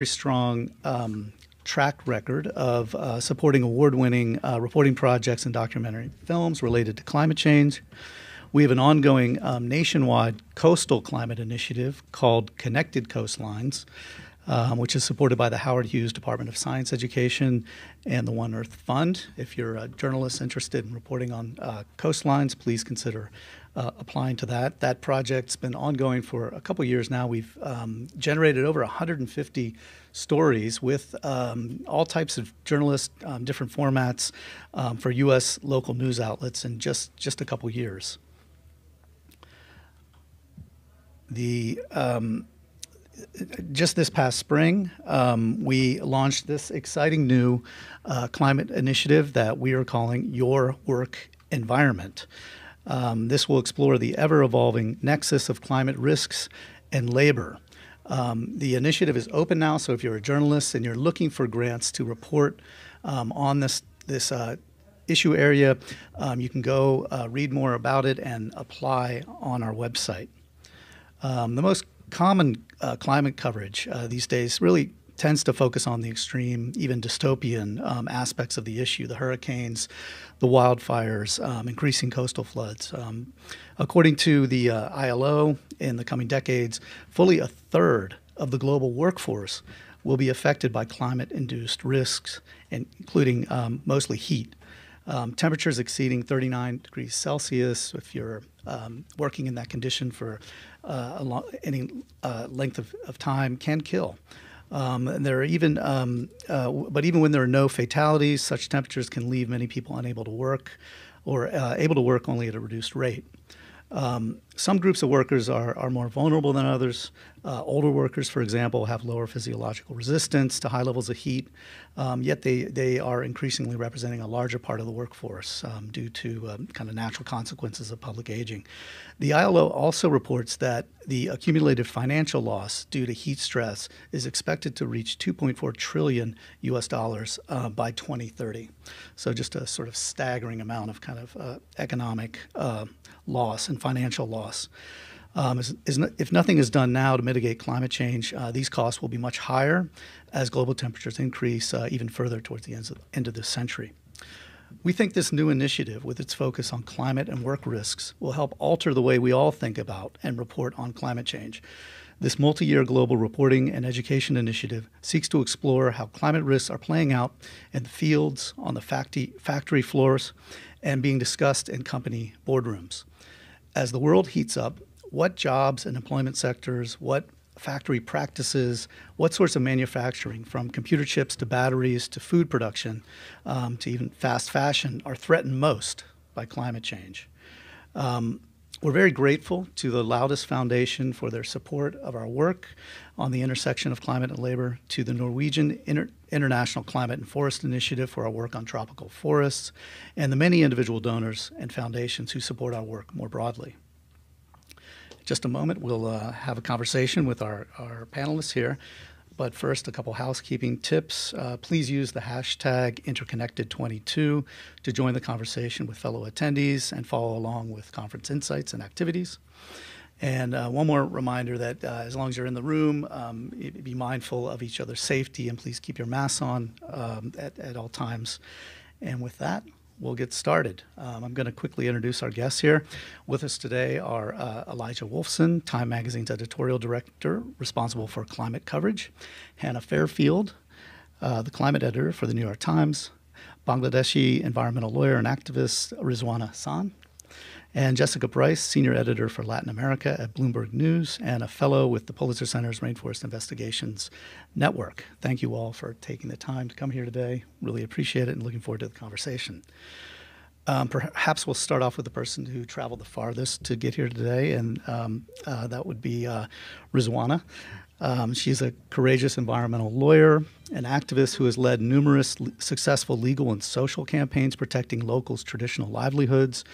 very strong track record of supporting award-winning reporting projects and documentary films related to climate change. We have an ongoing nationwide coastal climate initiative called Connected Coastlines, which is supported by the Howard Hughes Department of Science Education and the One Earth Fund. If you're a journalist interested in reporting on coastlines, please consider applying to that. That project's been ongoing for a couple years now. We've generated over 150 stories with all types of journalists, different formats for U.S. local news outlets in just a couple years. The just this past spring, we launched this exciting new climate initiative that we are calling Your Work Environment. This will explore the ever-evolving nexus of climate risks and labor. The initiative is open now, so if you're a journalist and you're looking for grants to report on this issue area, you can go read more about it and apply on our website. The most common climate coverage these days really tends to focus on the extreme, even dystopian aspects of the issue, the hurricanes, the wildfires, increasing coastal floods. According to the ILO, in the coming decades, fully a third of the global workforce will be affected by climate-induced risks, including mostly heat. Temperatures exceeding 39 degrees Celsius, if you're working in that condition for any length of time, can kill. And there are even, but even when there are no fatalities, such temperatures can leave many people unable to work or able to work only at a reduced rate. Some groups of workers are more vulnerable than others. Older workers, for example, have lower physiological resistance to high levels of heat, yet they are increasingly representing a larger part of the workforce due to kind of natural consequences of public aging. The ILO also reports that the accumulated financial loss due to heat stress is expected to reach $2.4 trillion by 2030. So just a sort of staggering amount of kind of economic loss and financial loss. If nothing is done now to mitigate climate change, these costs will be much higher as global temperatures increase even further towards the end of this century. We think this new initiative, with its focus on climate and work risks, will help alter the way we all think about and report on climate change. This multi-year global reporting and education initiative seeks to explore how climate risks are playing out in the fields, on the factory floors, and being discussed in company boardrooms. As the world heats up, what jobs and employment sectors, what factory practices, what sorts of manufacturing, from computer chips to batteries to food production to even fast fashion, are threatened most by climate change? We're very grateful to the Loudest Foundation for their support of our work on the intersection of climate and labor, to the Norwegian International Climate and Forest Initiative for our work on tropical forests, and the many individual donors and foundations who support our work more broadly. In just a moment, we'll have a conversation with our panelists here. But first, a couple housekeeping tips. Please use the hashtag interconnected22 to join the conversation with fellow attendees and follow along with conference insights and activities. And one more reminder that as long as you're in the room, be mindful of each other's safety and please keep your masks on at all times. And with that, we'll get started. I'm going to quickly introduce our guests here. With us today are Elijah Wolfson, Time Magazine's editorial director responsible for climate coverage; Hannah Fairfield, the climate editor for the New York Times; Bangladeshi environmental lawyer and activist Rizwana Hasan; and Jessica Bryce, senior editor for Latin America at Bloomberg News and a fellow with the Pulitzer Center's Rainforest Investigations Network. Thank you all for taking the time to come here today. Really appreciate it and looking forward to the conversation. Perhaps we'll start off with the person who traveled the farthest to get here today, and that would be Rizwana. She's a courageous environmental lawyer, an activist who has led numerous successful legal and social campaigns protecting locals' traditional livelihoods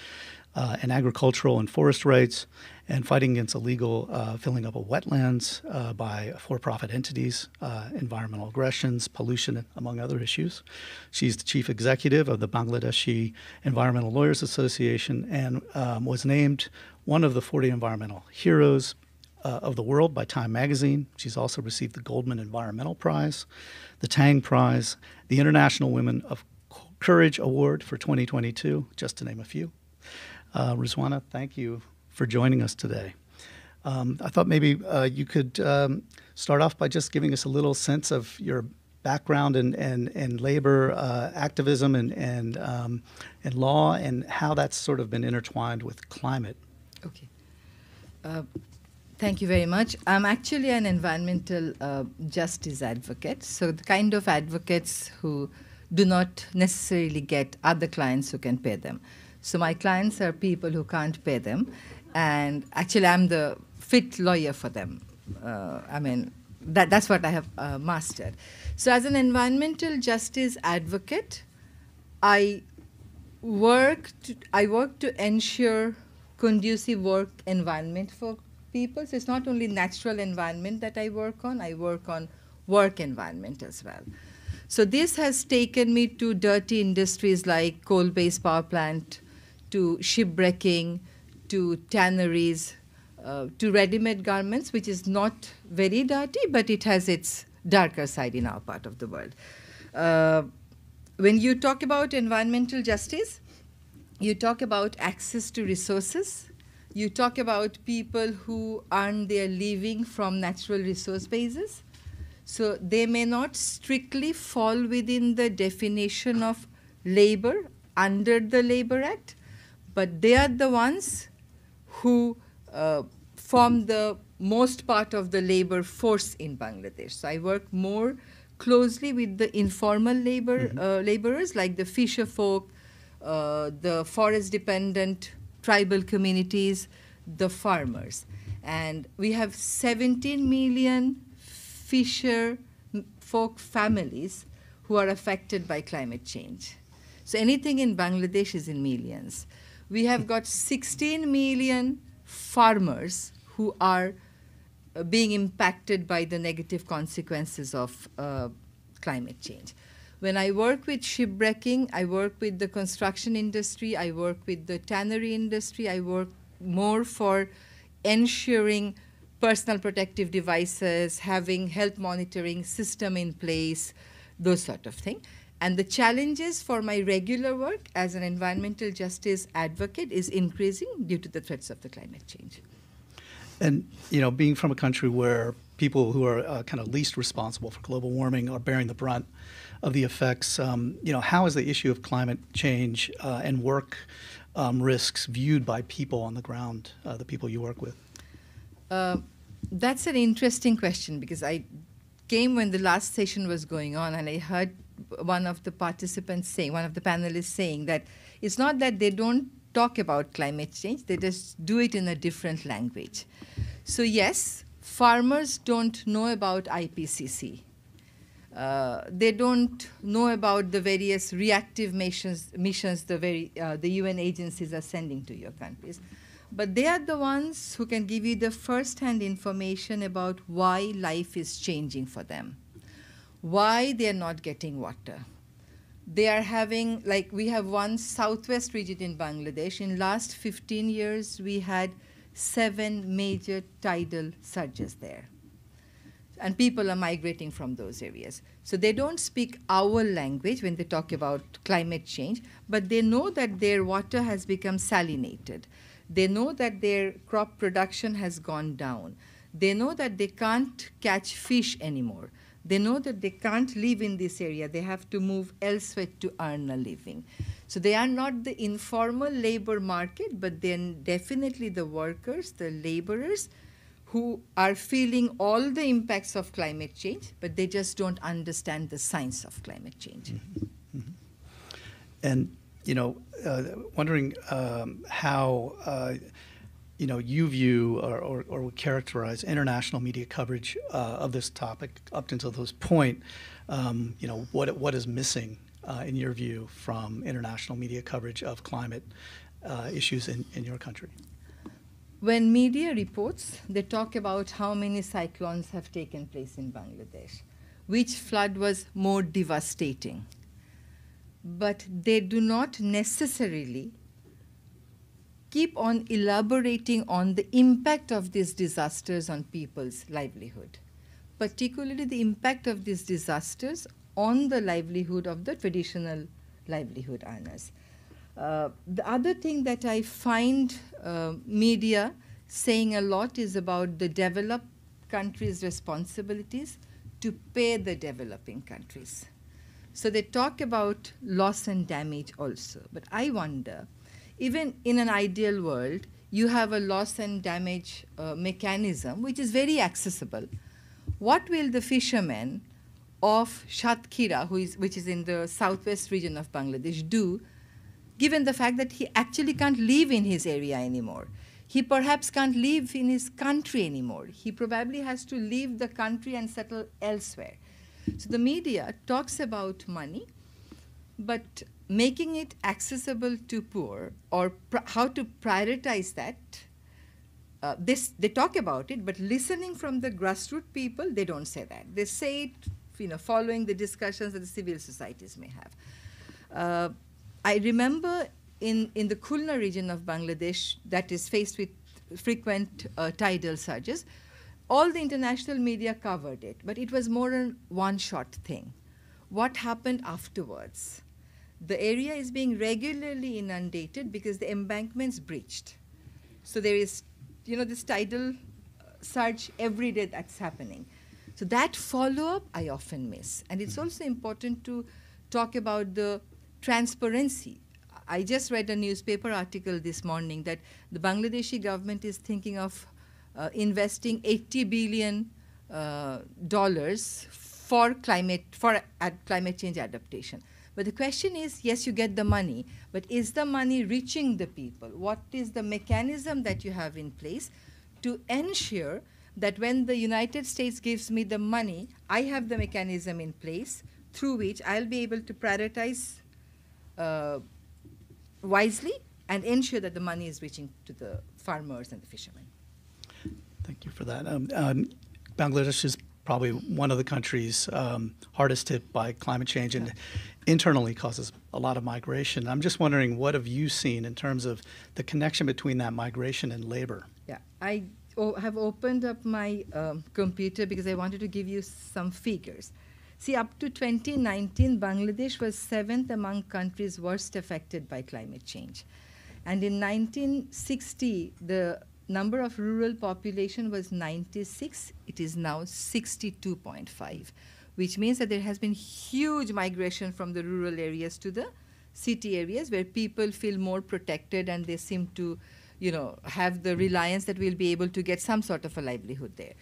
and agricultural and forest rights, and fighting against illegal filling up of wetlands by for-profit entities, environmental aggressions, pollution, among other issues. She's the chief executive of the Bangladeshi Environmental Lawyers Association and was named one of the 40 environmental heroes of the World by Time Magazine. She's also received the Goldman Environmental Prize, the Tang Prize, the International Women of Courage Award for 2022, just to name a few. Rizwana, thank you for joining us today. I thought maybe you could start off by just giving us a little sense of your background and labor activism and law, and how that's sort of been intertwined with climate. Okay. Thank you very much. I'm actually an environmental justice advocate, so the kind of advocates who do not necessarily get other clients who can pay them. So my clients are people who can't pay them, and actually I'm the fit lawyer for them. I mean, that's what I have mastered. So as an environmental justice advocate, I work to ensure conducive work environment for people. So it's not only natural environment that I work on work environment as well. So this has taken me to dirty industries like coal-based power plant, to shipbreaking, to tanneries, to ready-made garments, which is not very dirty, but it has its darker side in our part of the world. When you talk about environmental justice, you talk about access to resources. You talk about people who earn their living from natural resource bases. So they may not strictly fall within the definition of labor under the Labor Act, but they are the ones who form the most part of the labor force in Bangladesh. So I work more closely with the informal labor laborers, like the fisher folk, the forest-dependent tribal communities, the farmers. And we have 17 million fisher folk families who are affected by climate change. So anything in Bangladesh is in millions. We have got 16 million farmers who are being impacted by the negative consequences of climate change. When I work with shipwrecking, I work with the construction industry, I work with the tannery industry, I work more for ensuring personal protective devices, having health monitoring system in place, those sort of thing. And the challenges for my regular work as an environmental justice advocate is increasing due to the threats of the climate change. And, you know, being from a country where people who are kind of least responsible for global warming are bearing the brunt of the effects, you know, how is the issue of climate change and work risks viewed by people on the ground, the people you work with? That's an interesting question, because I came when the last session was going on, and I heard one of the participants saying, one of the panelists saying, that it's not that they don't talk about climate change, they just do it in a different language. So yes, farmers don't know about IPCC. They don't know about the various reactive missions the UN agencies are sending to your countries. But they are the ones who can give you the first-hand information about why life is changing for them, why they are not getting water. They are having, like, we have one southwest region in Bangladesh. In last 15 years, we had 7 major tidal surges there. And people are migrating from those areas. So they don't speak our language when they talk about climate change, but they know that their water has become salinated. They know that their crop production has gone down. They know that they can't catch fish anymore. They know that they can't live in this area. They have to move elsewhere to earn a living. So they are not the informal labor market, but then definitely the workers, the laborers, who are feeling all the impacts of climate change, but they just don't understand the science of climate change. Mm-hmm. Mm-hmm. And, you know, wondering how, you know, you view or would characterize international media coverage of this topic up until this point. You know, what is missing in your view from international media coverage of climate issues in your country? When media reports, they talk about how many cyclones have taken place in Bangladesh, which flood was more devastating. But they do not necessarily keep on elaborating on the impact of these disasters on people's livelihood, particularly the impact of these disasters on the livelihood of the traditional livelihood earners. The other thing that I find media saying a lot is about the developed countries' responsibilities to pay the developing countries. So they talk about loss and damage also. But I wonder, even in an ideal world, you have a loss and damage mechanism, which is very accessible. What will the fishermen of Shatkira, which is in the southwest region of Bangladesh, do, given the fact that he actually can't live in his area anymore? He perhaps can't live in his country anymore. He probably has to leave the country and settle elsewhere. So the media talks about money, but making it accessible to poor, or how to prioritize that, they talk about it, but listening from the grassroots people, they don't say that. They say it, you know, following the discussions that the civil societies may have. I remember in the Khulna region of Bangladesh that is faced with frequent tidal surges, all the international media covered it, but it was more a one-shot thing. What happened afterwards? The area is being regularly inundated because the embankments breached. So there is, you know, this tidal surge every day that's happening. So that follow-up I often miss. And it's also important to talk about the transparency. I just read a newspaper article this morning that the Bangladeshi government is thinking of investing $80 billion for climate change adaptation. But the question is, yes, you get the money, but is the money reaching the people? What is the mechanism that you have in place to ensure that when the United States gives me the money, I have the mechanism in place through which I'll be able to prioritize wisely and ensure that the money is reaching to the farmers and the fishermen? Thank you for that. Bangladesh is probably one of the countries hardest hit by climate change and internally causes a lot of migration. I'm just wondering, what have you seen in terms of the connection between that migration and labor? Yeah, I have opened up my computer because I wanted to give you some figures. See, up to 2019, Bangladesh was 7th among countries worst affected by climate change. And in 1960, the number of rural population was 96. It is now 62.5, which means that there has been huge migration from the rural areas to the city areas where people feel more protected and they seem to, you know, have the reliance that we'll be able to get some sort of a livelihood there.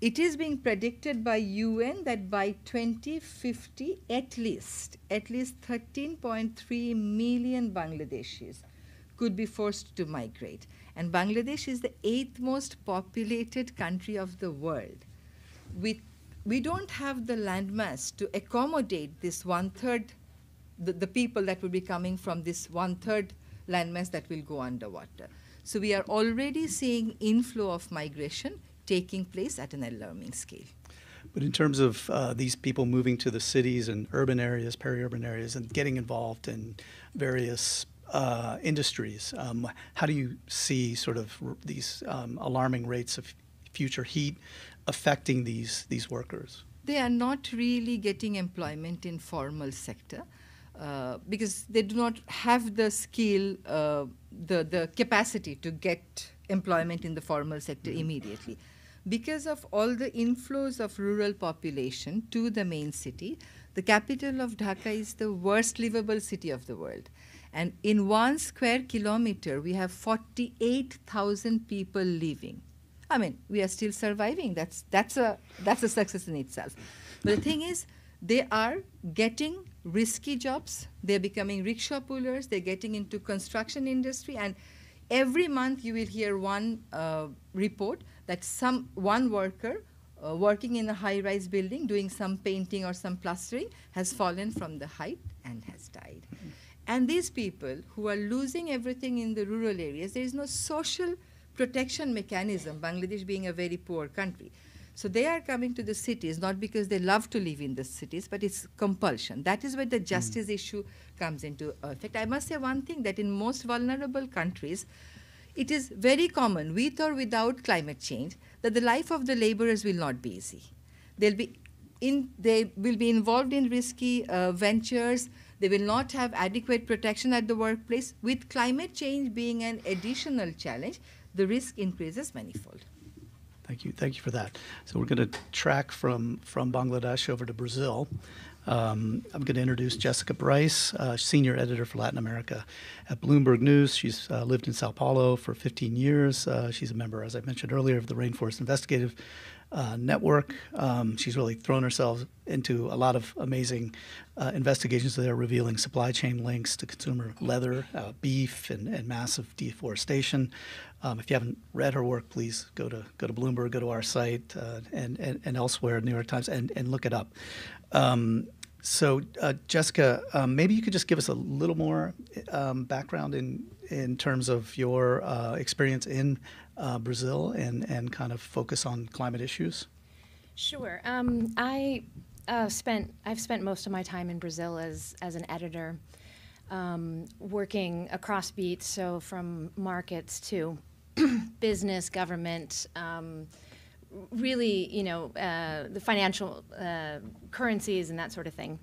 It is being predicted by UN that by 2050, at least 13.3 million Bangladeshis could be forced to migrate. And Bangladesh is the 8th most populated country of the world. We don't have the landmass to accommodate this one-third, the people that will be coming from this one-third landmass that will go underwater. So we are already seeing inflow of migration taking place at an alarming scale. But in terms of these people moving to the cities and urban areas, peri-urban areas, and getting involved in various industries, how do you see sort of these alarming rates of future heat affecting these workers? They are not really getting employment in formal sector because they do not have the skill, the capacity to get employment in the formal sector immediately. Because of all the inflows of rural population to the main city, the capital of Dhaka is the worst livable city of the world. And in 1 square kilometer, we have 48,000 people living. I mean, we are still surviving. That's a success in itself. But the thing is, they are getting risky jobs. They're becoming rickshaw pullers. They're getting into construction industry. And every month, you will hear one report that one worker working in a high-rise building, doing some painting or some plastering, has fallen from the height and has died. And these people who are losing everything in the rural areas, there is no social protection mechanism, Bangladesh being a very poor country. So they are coming to the cities, not because they love to live in the cities, but it's compulsion. That is where the justice issue comes into effect. I must say one thing, that in most vulnerable countries, it is very common, with or without climate change, that the life of the laborers will not be easy. They will be involved in risky ventures. They will not have adequate protection at the workplace. With climate change being an additional challenge, the risk increases manifold. Thank you for that. So we're going to track from Bangladesh over to Brazil. I'm going to introduce Jessica Bryce, senior editor for Latin America at Bloomberg News. She's lived in São Paulo for 15 years. She's a member, as I mentioned earlier, of the Rainforest Investigative Network. She's really thrown herself into a lot of amazing investigations there, revealing supply chain links to consumer leather, beef, and massive deforestation. If you haven't read her work, please go to Bloomberg, go to our site, and elsewhere, New York Times, and look it up. So Jessica, maybe you could just give us a little more background in terms of your experience in Brazil and kind of focus on climate issues. Sure. I've spent most of my time in Brazil as an editor, working across beats, so from markets to business, government. Really, you know, the financial currencies and that sort of thing.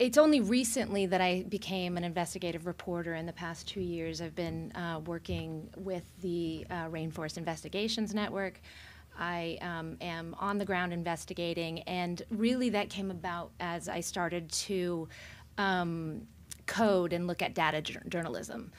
It's only recently that I became an investigative reporter. In the past 2 years, I've been working with the Rainforest Investigations Network. I am on the ground investigating, and really that came about as I started to code and look at data journalism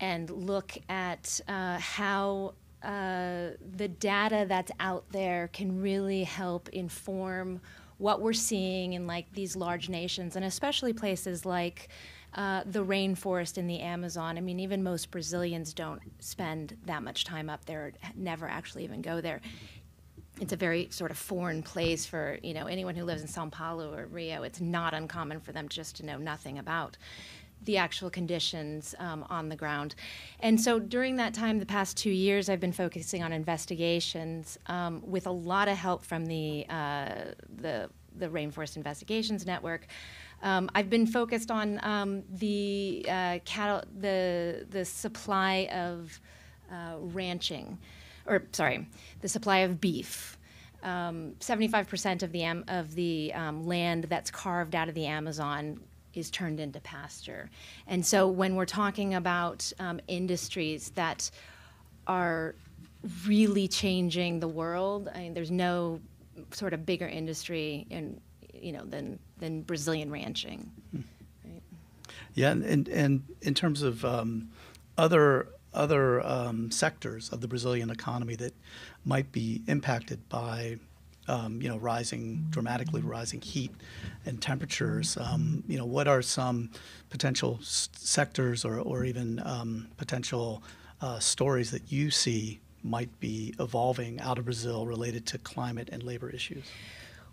and look at how the data that's out there can really help inform what we're seeing in like these large nations, and especially places like the rainforest in the Amazon. I mean, even most Brazilians don't spend that much time up there, never actually even go there. It's a very sort of foreign place for, you know, anyone who lives in São Paulo or Rio. It's not uncommon for them just to know nothing about the actual conditions on the ground. And so during that time, the past 2 years, I've been focusing on investigations with a lot of help from the Rainforest Investigations Network. I've been focused on the supply of the supply of beef. 75% of the land that's carved out of the Amazon is turned into pasture. And so when we're talking about industries that are really changing the world, I mean, there's no sort of bigger industry than Brazilian ranching. Right? Yeah, and in terms of other sectors of the Brazilian economy that might be impacted by dramatically rising heat and temperatures. What are some potential sectors or even potential stories that you see might be evolving out of Brazil related to climate and labor issues?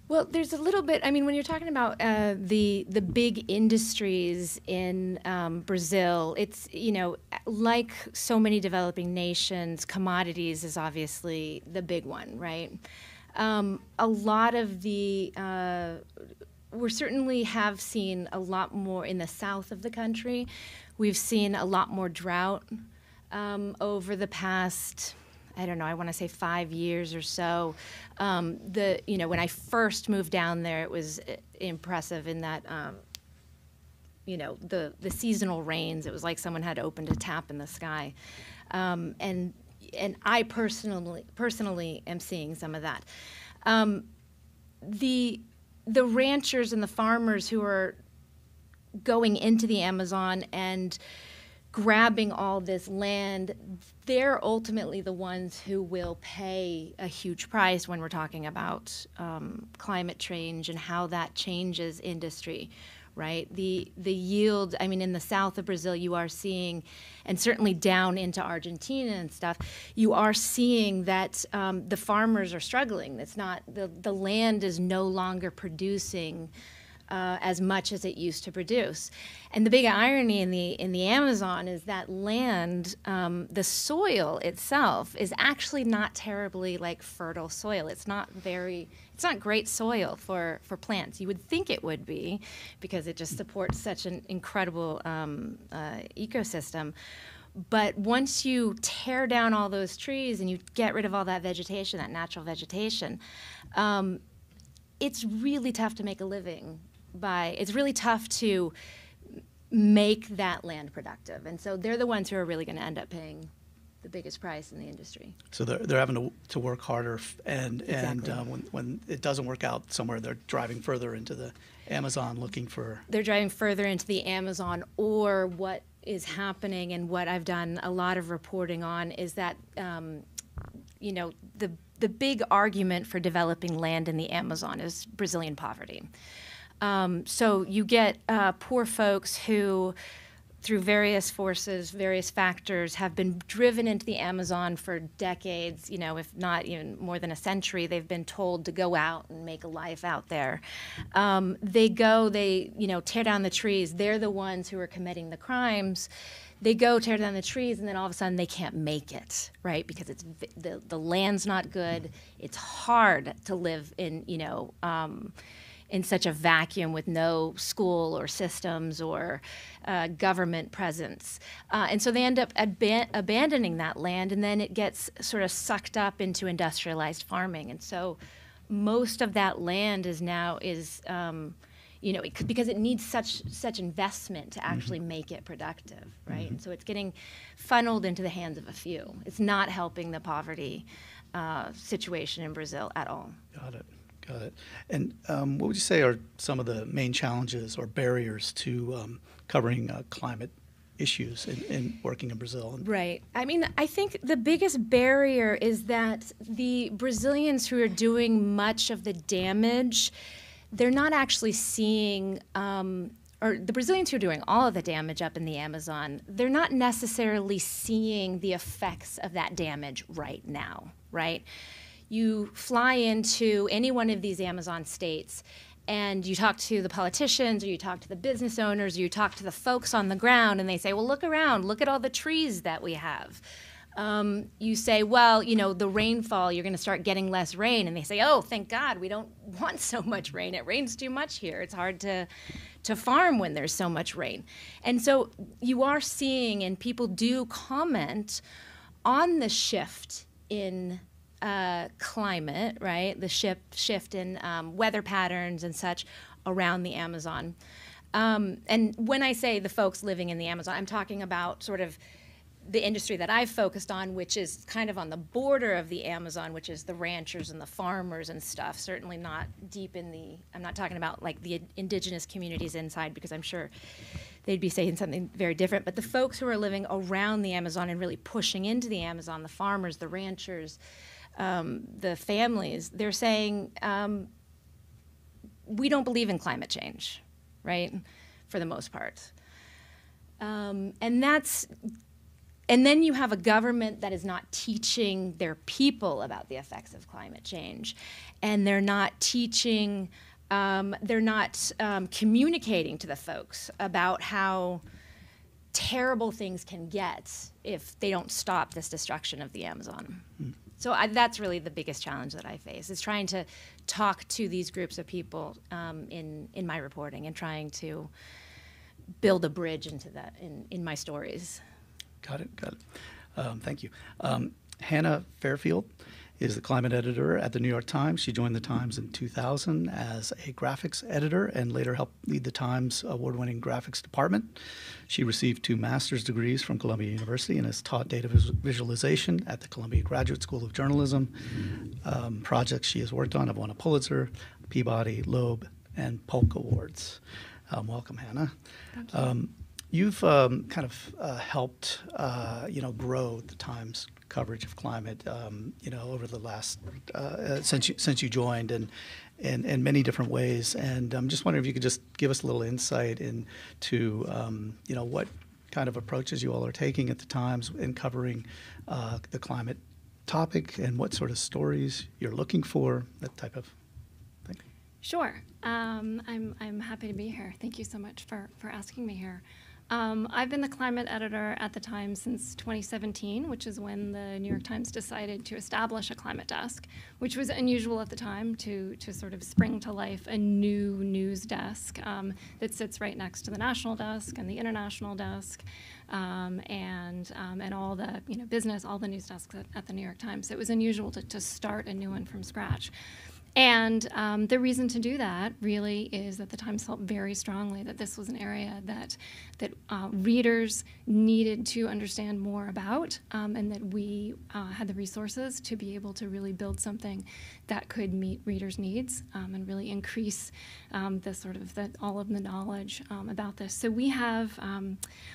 Well, there's a little bit. I mean, when you're talking about the big industries in Brazil, it's, you know, like so many developing nations, commodities is obviously the big one, right? A lot of the, we certainly have seen a lot more in the south of the country. We've seen a lot more drought over the past, I don't know, I want to say 5 years or so. When I first moved down there, it was impressive in that, the seasonal rains, it was like someone had opened a tap in the sky. And I personally am seeing some of that. The ranchers and the farmers who are going into the Amazon and grabbing all this land, they're ultimately the ones who will pay a huge price when we're talking about climate change and how that changes industry. Right? The yield, I mean, in the south of Brazil, you are seeing, and certainly down into Argentina and stuff, you are seeing that the farmers are struggling. It's not, the land is no longer producing as much as it used to produce. And the big irony in the Amazon is that land, the soil itself is actually not terribly like fertile soil. It's not great soil for plants. You would think it would be, because it just supports such an incredible ecosystem. But once you tear down all those trees and you get rid of all that vegetation, that natural vegetation, it's really tough to make a living by. It's really tough to make that land productive. And so they're the ones who are really going to end up paying the biggest price in the industry. So they're having to work harder, and exactly. When it doesn't work out somewhere, they're driving further into the Amazon looking for. They're driving further into the Amazon, or what is happening, and what I've done a lot of reporting on, is that you know, the big argument for developing land in the Amazon is Brazilian poverty. So you get poor folks who, through various forces, various factors, have been driven into the Amazon for decades, you know, if not even more than a century. They've been told to go out and make a life out there. They go, you know, tear down the trees. They're the ones who are committing the crimes. They go tear down the trees, and then all of a sudden they can't make it, right? Because it's the land's not good. It's hard to live in, you know, in such a vacuum with no school or systems or government presence. And so they end up abandoning that land, and then it gets sort of sucked up into industrialized farming. And so most of that land is now you know, because it needs such investment to actually make it productive, right? Mm-hmm. So it's getting funneled into the hands of a few. It's not helping the poverty situation in Brazil at all. Got it. Got it. And what would you say are some of the main challenges or barriers to covering climate issues in working in Brazil? Right. I mean, I think the biggest barrier is that the Brazilians who are doing much of the damage, they're not actually seeing, or the Brazilians who are doing all of the damage up in the Amazon, they're not necessarily seeing the effects of that damage right now, right? You fly into any one of these Amazon states and you talk to the politicians, or you talk to the business owners, or you talk to the folks on the ground, and they say, well, look around, look at all the trees that we have. You say, well, you know, the rainfall, you're going to start getting less rain. And they say, oh, thank God, we don't want so much rain. It rains too much here. It's hard to farm when there's so much rain. And so you are seeing, and people do comment on the shift in climate, right? The shift in weather patterns and such around the Amazon. And when I say the folks living in the Amazon, I'm talking about sort of the industry that I've focused on, which is kind of on the border of the Amazon, which is the ranchers and the farmers and stuff, certainly not deep in the, I'm not talking about like the indigenous communities inside, because I'm sure they'd be saying something very different, but the folks who are living around the Amazon and really pushing into the Amazon, the farmers, the ranchers, the families, they're saying, we don't believe in climate change, right, for the most part. And that's, and then you have a government that is not teaching their people about the effects of climate change, and they're not teaching, communicating to the folks about how terrible things can get if they don't stop this destruction of the Amazon. Mm. So that's really the biggest challenge that I face, is trying to talk to these groups of people in my reporting, and trying to build a bridge into that in my stories. Got it, got it. Thank you. Hannah Fairfield is the climate editor at the New York Times. She joined the Times in 2000 as a graphics editor, and later helped lead the Times award-winning graphics department. She received 2 master's degrees from Columbia University and has taught data visualization at the Columbia Graduate School of Journalism. Projects she has worked on have won a Pulitzer, Peabody, Loeb, and Polk Awards. Welcome, Hannah. Thank you. You've kind of helped, you know, grow the Times coverage of climate, you know, over the last since you joined, in many different ways. And I'm just wondering if you could just give us a little insight into, you know, what kind of approaches you all are taking at the Times in covering the climate topic, and what sort of stories you're looking for, that type of. Sure. I'm happy to be here. Thank you so much for asking me here. I've been the climate editor at the Time since 2017, which is when the New York Times decided to establish a climate desk, which was unusual at the time to sort of spring to life a new news desk that sits right next to the national desk and the international desk and all the business, all the news desks at the New York Times. So it was unusual to start a new one from scratch. And the reason to do that really is that the Times felt very strongly that this was an area that readers needed to understand more about, and that we had the resources to be able to really build something that could meet readers' needs and really increase all of the knowledge about this. So we have,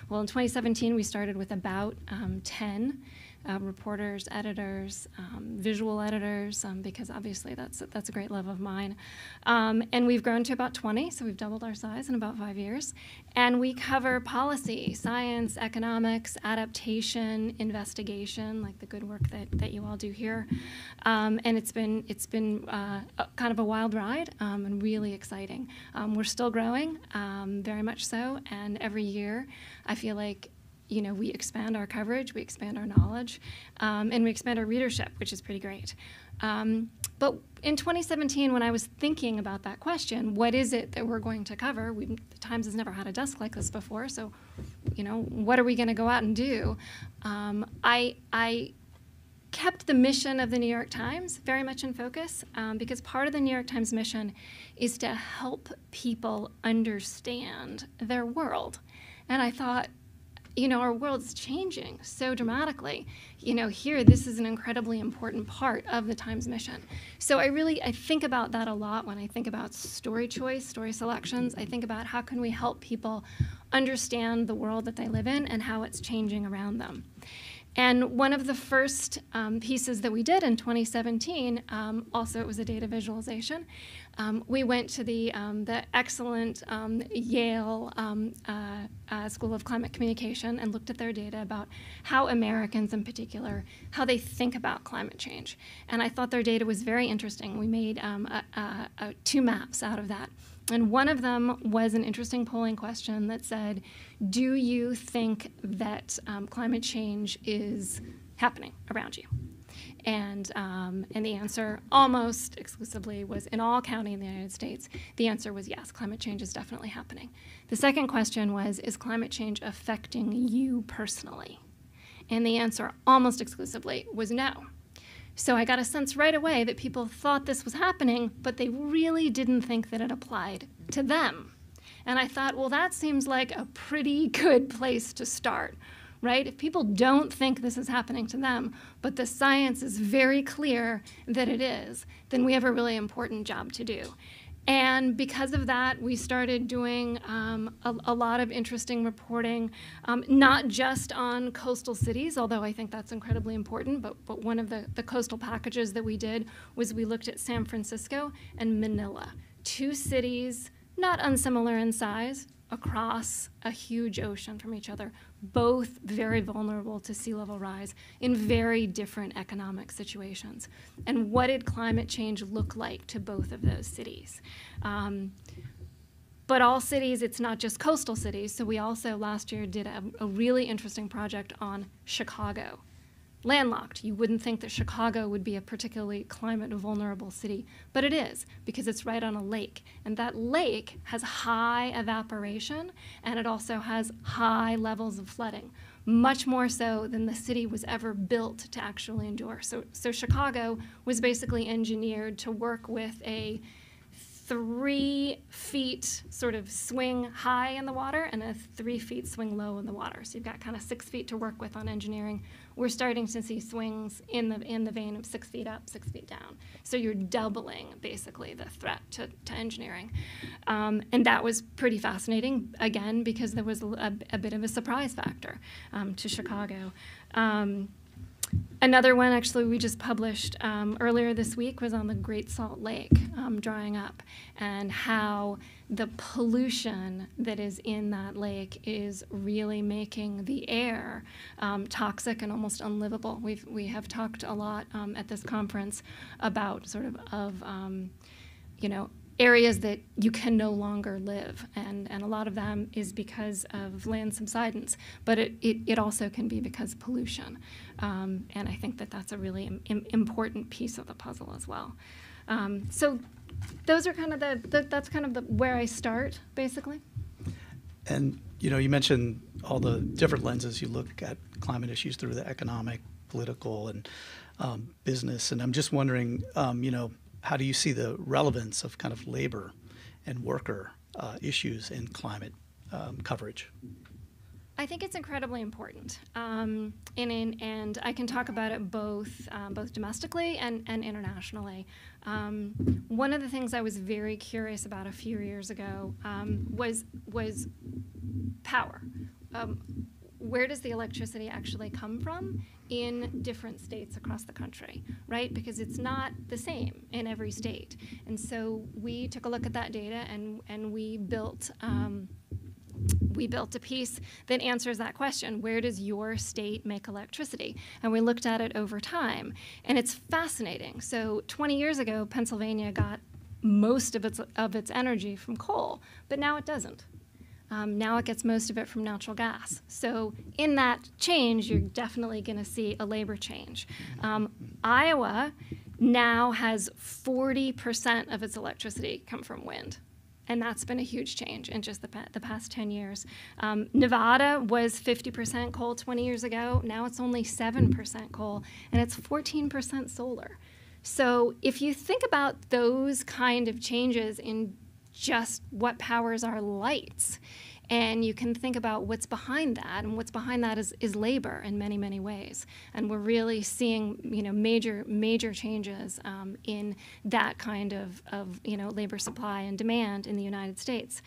well, in 2017 we started with about 10. Reporters, editors, visual editors, because obviously that's a great love of mine. And we've grown to about 20, so we've doubled our size in about 5 years. And we cover policy, science, economics, adaptation, investigation, like the good work that you all do here. And it's been kind of a wild ride and really exciting. We're still growing, very much so, and every year I feel like we expand our coverage, we expand our knowledge, and we expand our readership, which is pretty great. But in 2017, when I was thinking about that question, what is it that we're going to cover? The Times has never had a desk like this before, so, what are we going to go out and do? I kept the mission of the New York Times very much in focus, because part of the New York Times mission is to help people understand their world. And I thought, our world's changing so dramatically. Here, this is an incredibly important part of the Times mission. So I think about that a lot when I think about story choice, story selections. I think about how can we help people understand the world that they live in and how it's changing around them. And one of the first pieces that we did in 2017, also it was a data visualization, we went to the excellent Yale School of Climate Communication and looked at their data about how Americans in particular, how they think about climate change. And I thought their data was very interesting. We made two maps out of that. And one of them was an interesting polling question that said, do you think that climate change is happening around you? And the answer almost exclusively was, in all counties in the United States, the answer was yes, climate change is definitely happening. The second question was, is climate change affecting you personally? And the answer almost exclusively was no. So I got a sense right away that people thought this was happening, but they really didn't think that it applied to them. And I thought, well, that seems like a pretty good place to start, right? If people don't think this is happening to them, but the science is very clear that it is, then we have a really important job to do. And because of that, we started doing a lot of interesting reporting, not just on coastal cities, although I think that's incredibly important, but one of the coastal packages that we did was we looked at San Francisco and Manila, two cities not unsimilar in size, across a huge ocean from each other, both very vulnerable to sea level rise in very different economic situations. And what did climate change look like to both of those cities? But all cities, it's not just coastal cities, so we also last year did a really interesting project on Chicago. Landlocked. You wouldn't think that Chicago would be a particularly climate vulnerable city, but it is, because it's right on a lake. And that lake has high evaporation, and it also has high levels of flooding, much more so than the city was ever built to actually endure. So Chicago was basically engineered to work with a 3 feet sort of swing high in the water and a 3 feet swing low in the water. So you've got kind of 6 feet to work with on engineering. We're starting to see swings in the vein of 6 feet up, 6 feet down. So you're doubling basically the threat to engineering. And that was pretty fascinating, again, because there was a bit of a surprise factor to Chicago. Another one, actually, we just published earlier this week was on the Great Salt Lake drying up and how the pollution that is in that lake is really making the air toxic and almost unlivable. We have talked a lot at this conference about areas that you can no longer live, and a lot of them is because of land subsidence, but it also can be because of pollution, and I think that that's a really important piece of the puzzle as well. So those are kind of that's kind of where I start, basically. And you know, you mentioned all the different lenses you look at climate issues through: the economic, political, and business. And I'm just wondering, you know, how do you see the relevance of kind of labor and worker issues in climate coverage? I think it's incredibly important, and I can talk about it both domestically and internationally. One of the things I was very curious about a few years ago was power. Where does the electricity actually come from in different states across the country, right? Because it's not the same in every state. And so we took a look at that data, and we built a piece that answers that question: where does your state make electricity? And we looked at it over time, and it's fascinating. So 20 years ago, Pennsylvania got most of its energy from coal, but now it doesn't. Now it gets most of it from natural gas. So in that change, you're definitely going to see a labor change. Iowa now has 40% of its electricity come from wind, and that's been a huge change in just the past 10 years. Nevada was 50% coal 20 years ago. Now it's only 7% coal, and it's 14% solar. So if you think about those kind of changes in just what powers our lights, and you can think about what's behind that, and what's behind that is labor in many, many ways. And we're really seeing, you know, major changes in that kind of you know, labor supply and demand in the United States.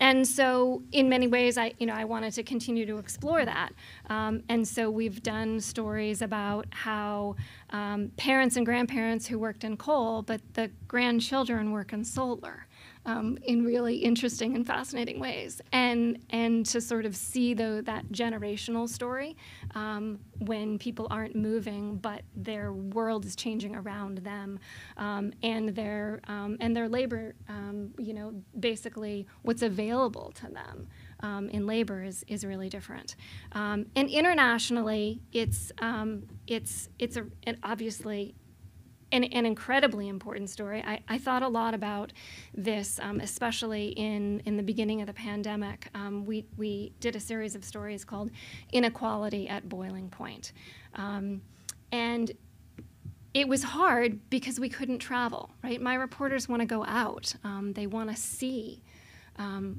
And so in many ways, I wanted to continue to explore that. And so we've done stories about how parents and grandparents who worked in coal, but the grandchildren work in solar in really interesting and fascinating ways. And to sort of see that generational story when people aren't moving, but their world is changing around them, and their labor, you know, basically what's available to them in labor is really different. And internationally, it's obviously an incredibly important story. I thought a lot about this, especially in the beginning of the pandemic. We did a series of stories called Inequality at Boiling Point. And it was hard because we couldn't travel, right? My reporters want to go out. They want to see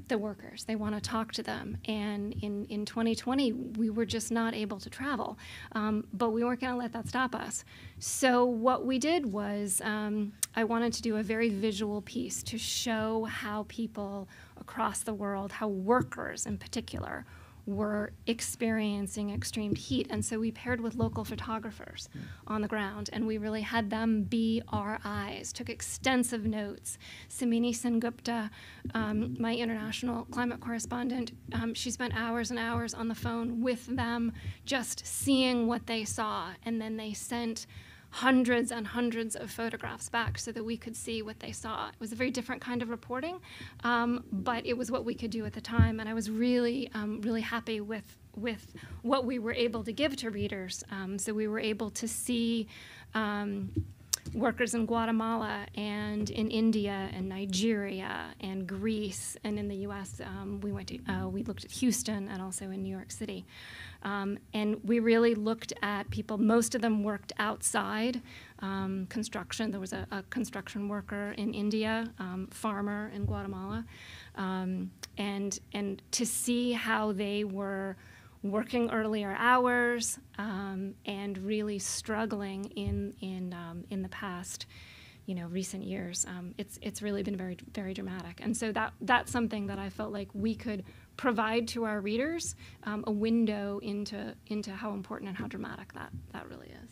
the workers. They want to talk to them. And in 2020, we were just not able to travel, but we weren't going to let that stop us. So what we did was I wanted to do a very visual piece to show how people across the world, how workers in particular, were experiencing extreme heat. And so we paired with local photographers on the ground, and we really had them be our eyes, took extensive notes. Samini Sengupta, my international climate correspondent, she spent hours and hours on the phone with them, just seeing what they saw. And then they sent hundreds and hundreds of photographs back so that we could see what they saw. It was a very different kind of reporting, but it was what we could do at the time, and I was really, really happy with what we were able to give to readers. So we were able to see workers in Guatemala and in India and Nigeria and Greece, and in the U.S. We looked at Houston and also in New York City. And we really looked at people. Most of them worked outside construction. There was a construction worker in India, farmer in Guatemala, and to see how they were working earlier hours and really struggling in the past, you know, recent years. It's really been very, very dramatic, and so that's something that I felt like we could provide to our readers a window into how important and how dramatic that really is.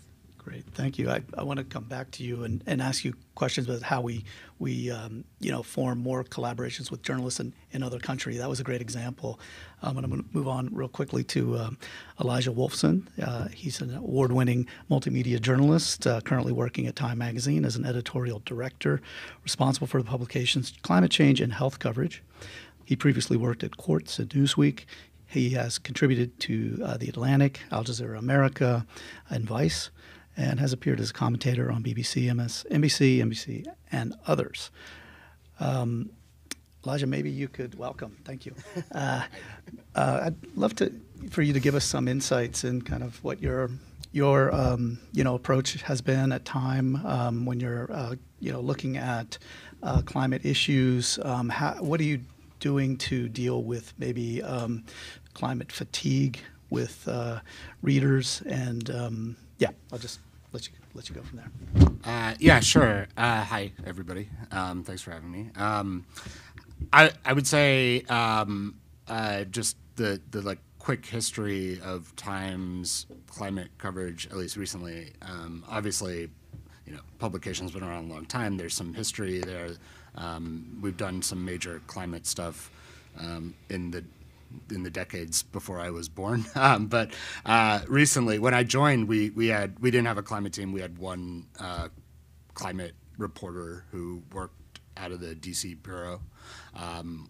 Great, thank you. I want to come back to you and ask you questions about how we form more collaborations with journalists in other countries. That was a great example. And I'm going to move on real quickly to Elijah Wolfson. He's an award-winning multimedia journalist, currently working at Time Magazine as an editorial director, responsible for the publication's climate change and health coverage. He previously worked at Quartz and Newsweek. He has contributed to The Atlantic, Al Jazeera America, and Vice, and has appeared as a commentator on BBC, MSNBC, NBC, and others. Elijah, maybe you could welcome. Thank you. I'd love for you to give us some insights in kind of what your approach has been at Time when you're looking at climate issues. What do you doing to deal with maybe climate fatigue with readers, and I'll just let you go from there. Yeah, sure. Hi, everybody. Thanks for having me. I would say just the like quick history of Time's climate coverage, at least recently. Obviously, publication's been around a long time. There's some history there. We've done some major climate stuff in the decades before I was born. But recently, when I joined, we didn't have a climate team. We had one climate reporter who worked out of the DC bureau.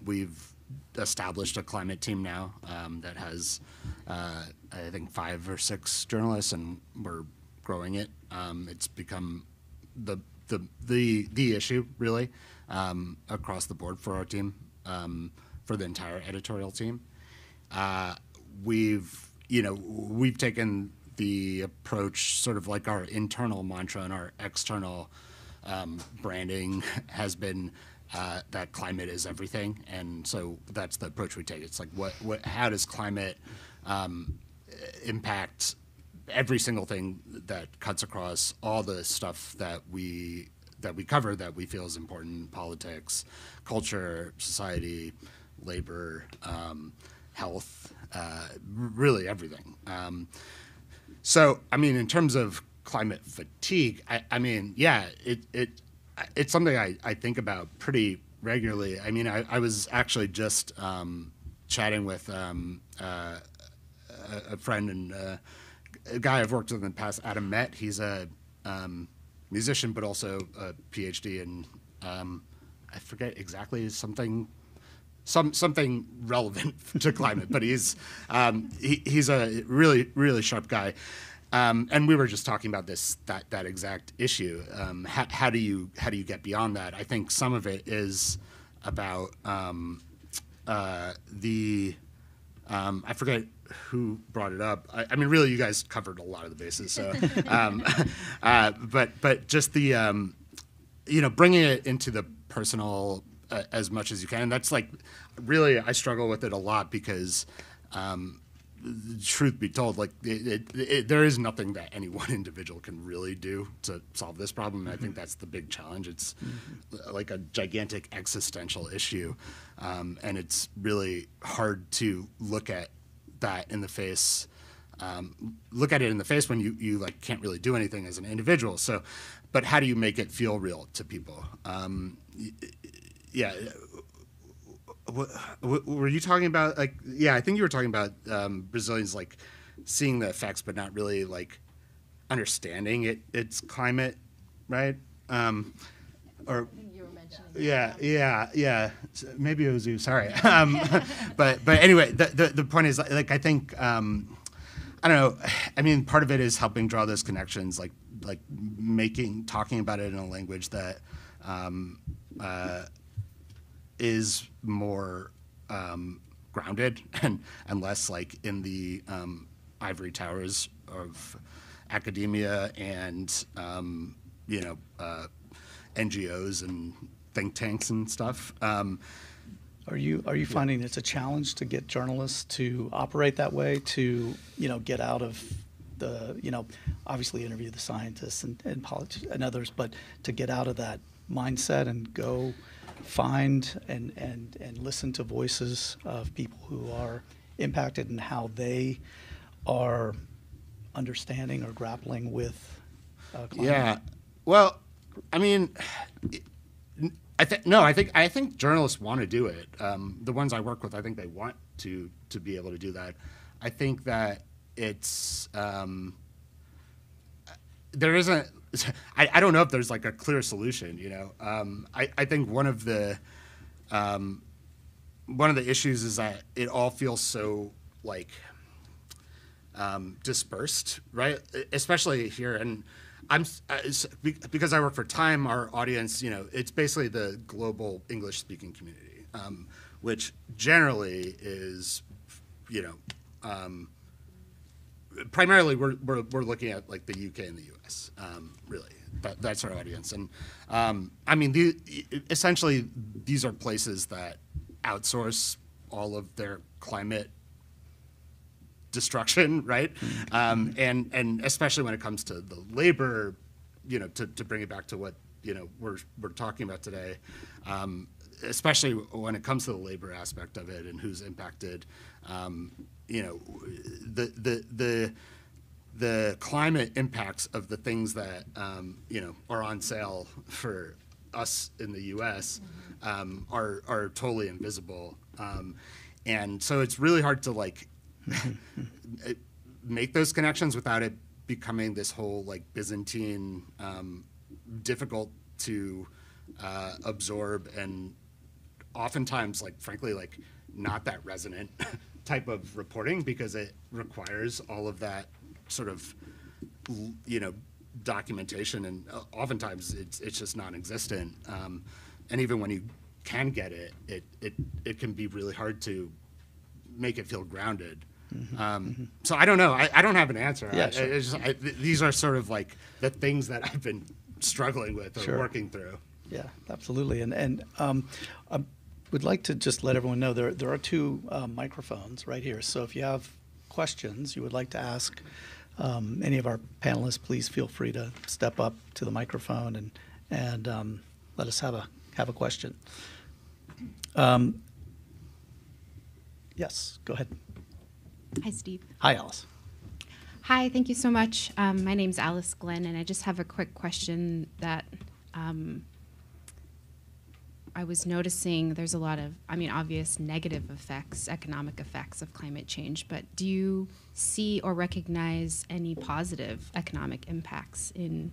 We've established a climate team now that has I think 5 or 6 journalists, and we're growing it. It's become the issue, really, across the board for our team, for the entire editorial team. We've taken the approach, sort of like our internal mantra and our external branding has been that climate is everything, and so that's the approach we take. It's like how does climate impact every single thing that cuts across all the stuff that we cover that we feel is important: politics, culture, society, labor, health, really everything. So, I mean, in terms of climate fatigue, it's something I think about pretty regularly. I mean, I was actually just chatting with a friend and a guy I've worked with in the past, Adam Met. He's a musician, but also a PhD in I forget exactly, something relevant to climate. But he's a really, really sharp guy, and we were just talking about that exact issue. How do you get beyond that? I think some of it is about I forget who brought it up. I mean, really, you guys covered a lot of the bases. So, but just the bringing it into the personal as much as you can. And that's like, really, I struggle with it a lot because, truth be told, like there is nothing that any one individual can really do to solve this problem. And I think that's the big challenge. It's like a gigantic existential issue, and it's really hard to look at that in the face, when you like can't really do anything as an individual. So, but how do you make it feel real to people? Yeah. Were you talking about, like, yeah, I think you were talking about Brazilians like seeing the effects but not really like understanding its climate, right? Or you were mentioning yeah. So maybe it was you. Sorry, but anyway, the point is like I think I don't know. I mean, part of it is helping draw those connections, like talking about it in a language that is more grounded and less like in the ivory towers of academia and NGOs and think tanks and stuff. Are you finding it's a challenge to get journalists to operate that way, to get out of the obviously interview the scientists and politicians and others, but to get out of that mindset and go find and listen to voices of people who are impacted and how they are understanding or grappling with climate? Yeah. Well, I mean, I think journalists want to do it. The ones I work with, I think they want to be able to do that. I think that it's there isn't. I don't know if there's like a clear solution. You know, I think one of the issues is that it all feels so like dispersed, right? Especially here, and because I work for Time, our audience, you know, it's basically the global English-speaking community, which generally is, you know, primarily we're looking at like the UK and the US, really. That's our audience, and I mean, essentially these are places that outsource all of their climate destruction, right? And especially when it comes to the labor, you know, to bring it back to what, you know, we're talking about today, especially when it comes to the labor aspect of it and who's impacted, you know, the climate impacts of the things that you know, are on sale for us in the U.S. Are totally invisible, and so it's really hard to like make those connections without it becoming this whole like Byzantine, difficult to absorb, and oftentimes like frankly like not that resonant type of reporting, because it requires all of that sort of, you know, documentation, and oftentimes it's just non-existent, and even when you can get it, it can be really hard to make it feel grounded. So I don't know. I don't have an answer. Yeah, sure. These are sort of like the things that I've been struggling with or sure. working through. Yeah, absolutely. And I would like to just let everyone know there are two microphones right here. So if you have questions you would like to ask any of our panelists, please feel free to step up to the microphone and let us have a question. Yes, go ahead. Hi, Steve. Hi, Alice. Hi, thank you so much. My name's Alice Glenn, and I just have a quick question that I was noticing there's a lot of, I mean, obvious negative effects, economic effects of climate change, but do you see or recognize any positive economic impacts in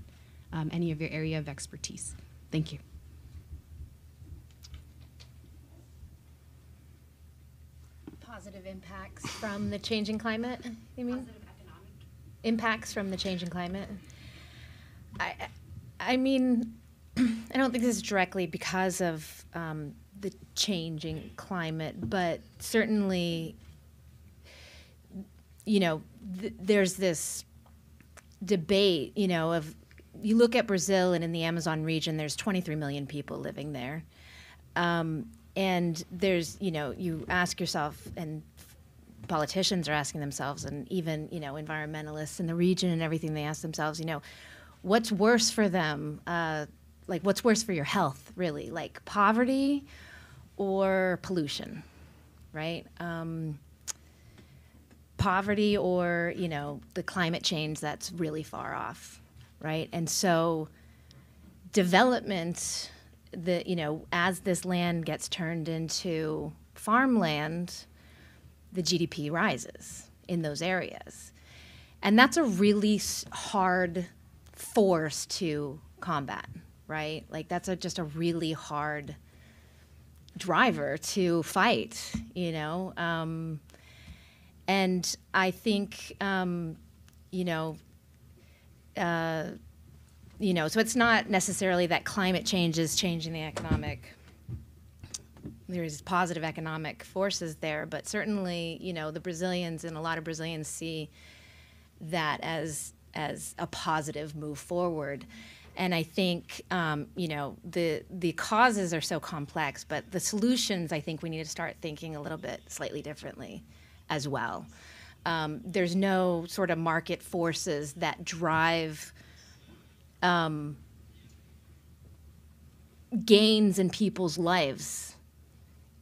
any of your area of expertise? Thank you. Positive impacts from the changing climate, you mean? Positive economic impacts from the changing climate. I mean, I don't think this is directly because of the changing climate, but certainly, you know, there's this debate, you know, of you look at Brazil, and in the Amazon region, there's 23 million people living there. And there's, you know, you ask yourself, and politicians are asking themselves, and even, you know, environmentalists in the region and everything, they ask themselves, you know, what's worse for them? Like, what's worse for your health, really? Like, poverty or pollution, right? Poverty or, you know, the climate change that's really far off, right? And so development, you know, as this land gets turned into farmland, the GDP rises in those areas. And that's a really hard force to combat, right? Like, that's just a really hard driver to fight, you know? And I think, you know, so it's not necessarily that climate change is changing the economic, there's positive economic forces there, but certainly, you know, the Brazilians and a lot of Brazilians see that as a positive move forward. And I think, you know, the causes are so complex, but the solutions, I think we need to start thinking a little bit slightly differently as well. There's no sort of market forces that drive gains in people's lives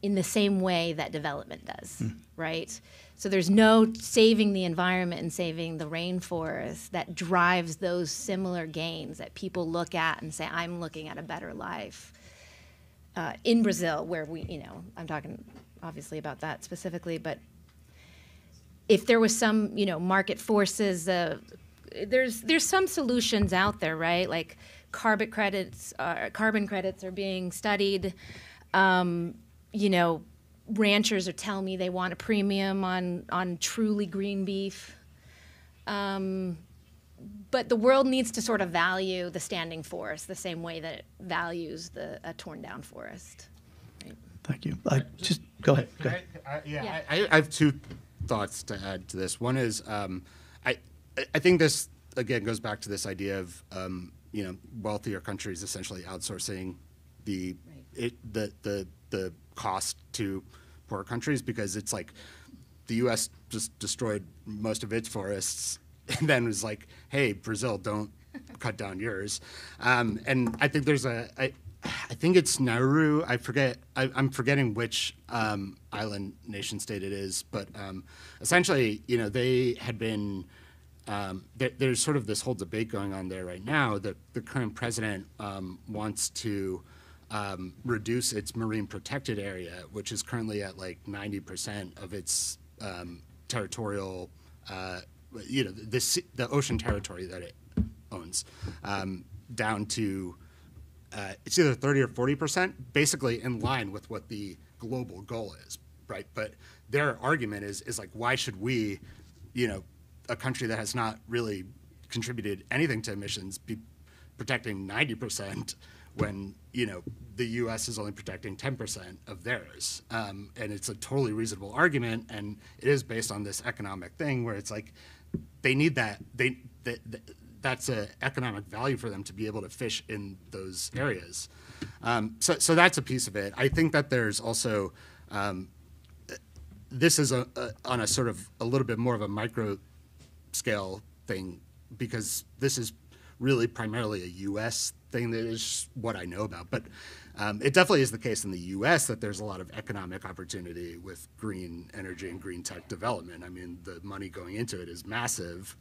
in the same way that development does, right? So there's no saving the environment and saving the rainforest that drives those similar gains that people look at and say, I'm looking at a better life. In Brazil, where we, you know, I'm talking obviously about that specifically, but if there was some, you know, market forces, there's some solutions out there, right? Like carbon credits are being studied. You know, ranchers are telling me they want a premium on truly green beef. But the world needs to sort of value the standing forest the same way that it values a torn down forest. Right? Thank you. Just go ahead. I have two thoughts to add to this. One is I think this, again, goes back to this idea of you know, wealthier countries essentially outsourcing the the cost to poor countries, because it's like the U.S. just destroyed most of its forests and then was like, hey, Brazil, don't cut down yours. And I think there's a, I think it's Nauru, I'm forgetting which island nation state it is, but essentially, you know, they had been, there's sort of this whole debate going on there right now. The current president wants to reduce its marine protected area, which is currently at like 90% of its territorial, you know, the ocean territory that it owns, down to it's either 30 or 40%, basically in line with what the global goal is, right? But their argument is like, why should we, you know, a country that has not really contributed anything to emissions be protecting 90%? When, you know, the U.S. is only protecting 10% of theirs. And it's a totally reasonable argument, and it is based on this economic thing where it's like they need that. That's an economic value for them to be able to fish in those areas. So that's a piece of it. I think that there's also, this is on a sort of a little bit more of a micro scale thing, because this is really primarily a U.S. thing that is what I know about, but it definitely is the case in the U.S. that there's a lot of economic opportunity with green energy and green tech development. I mean, the money going into it is massive.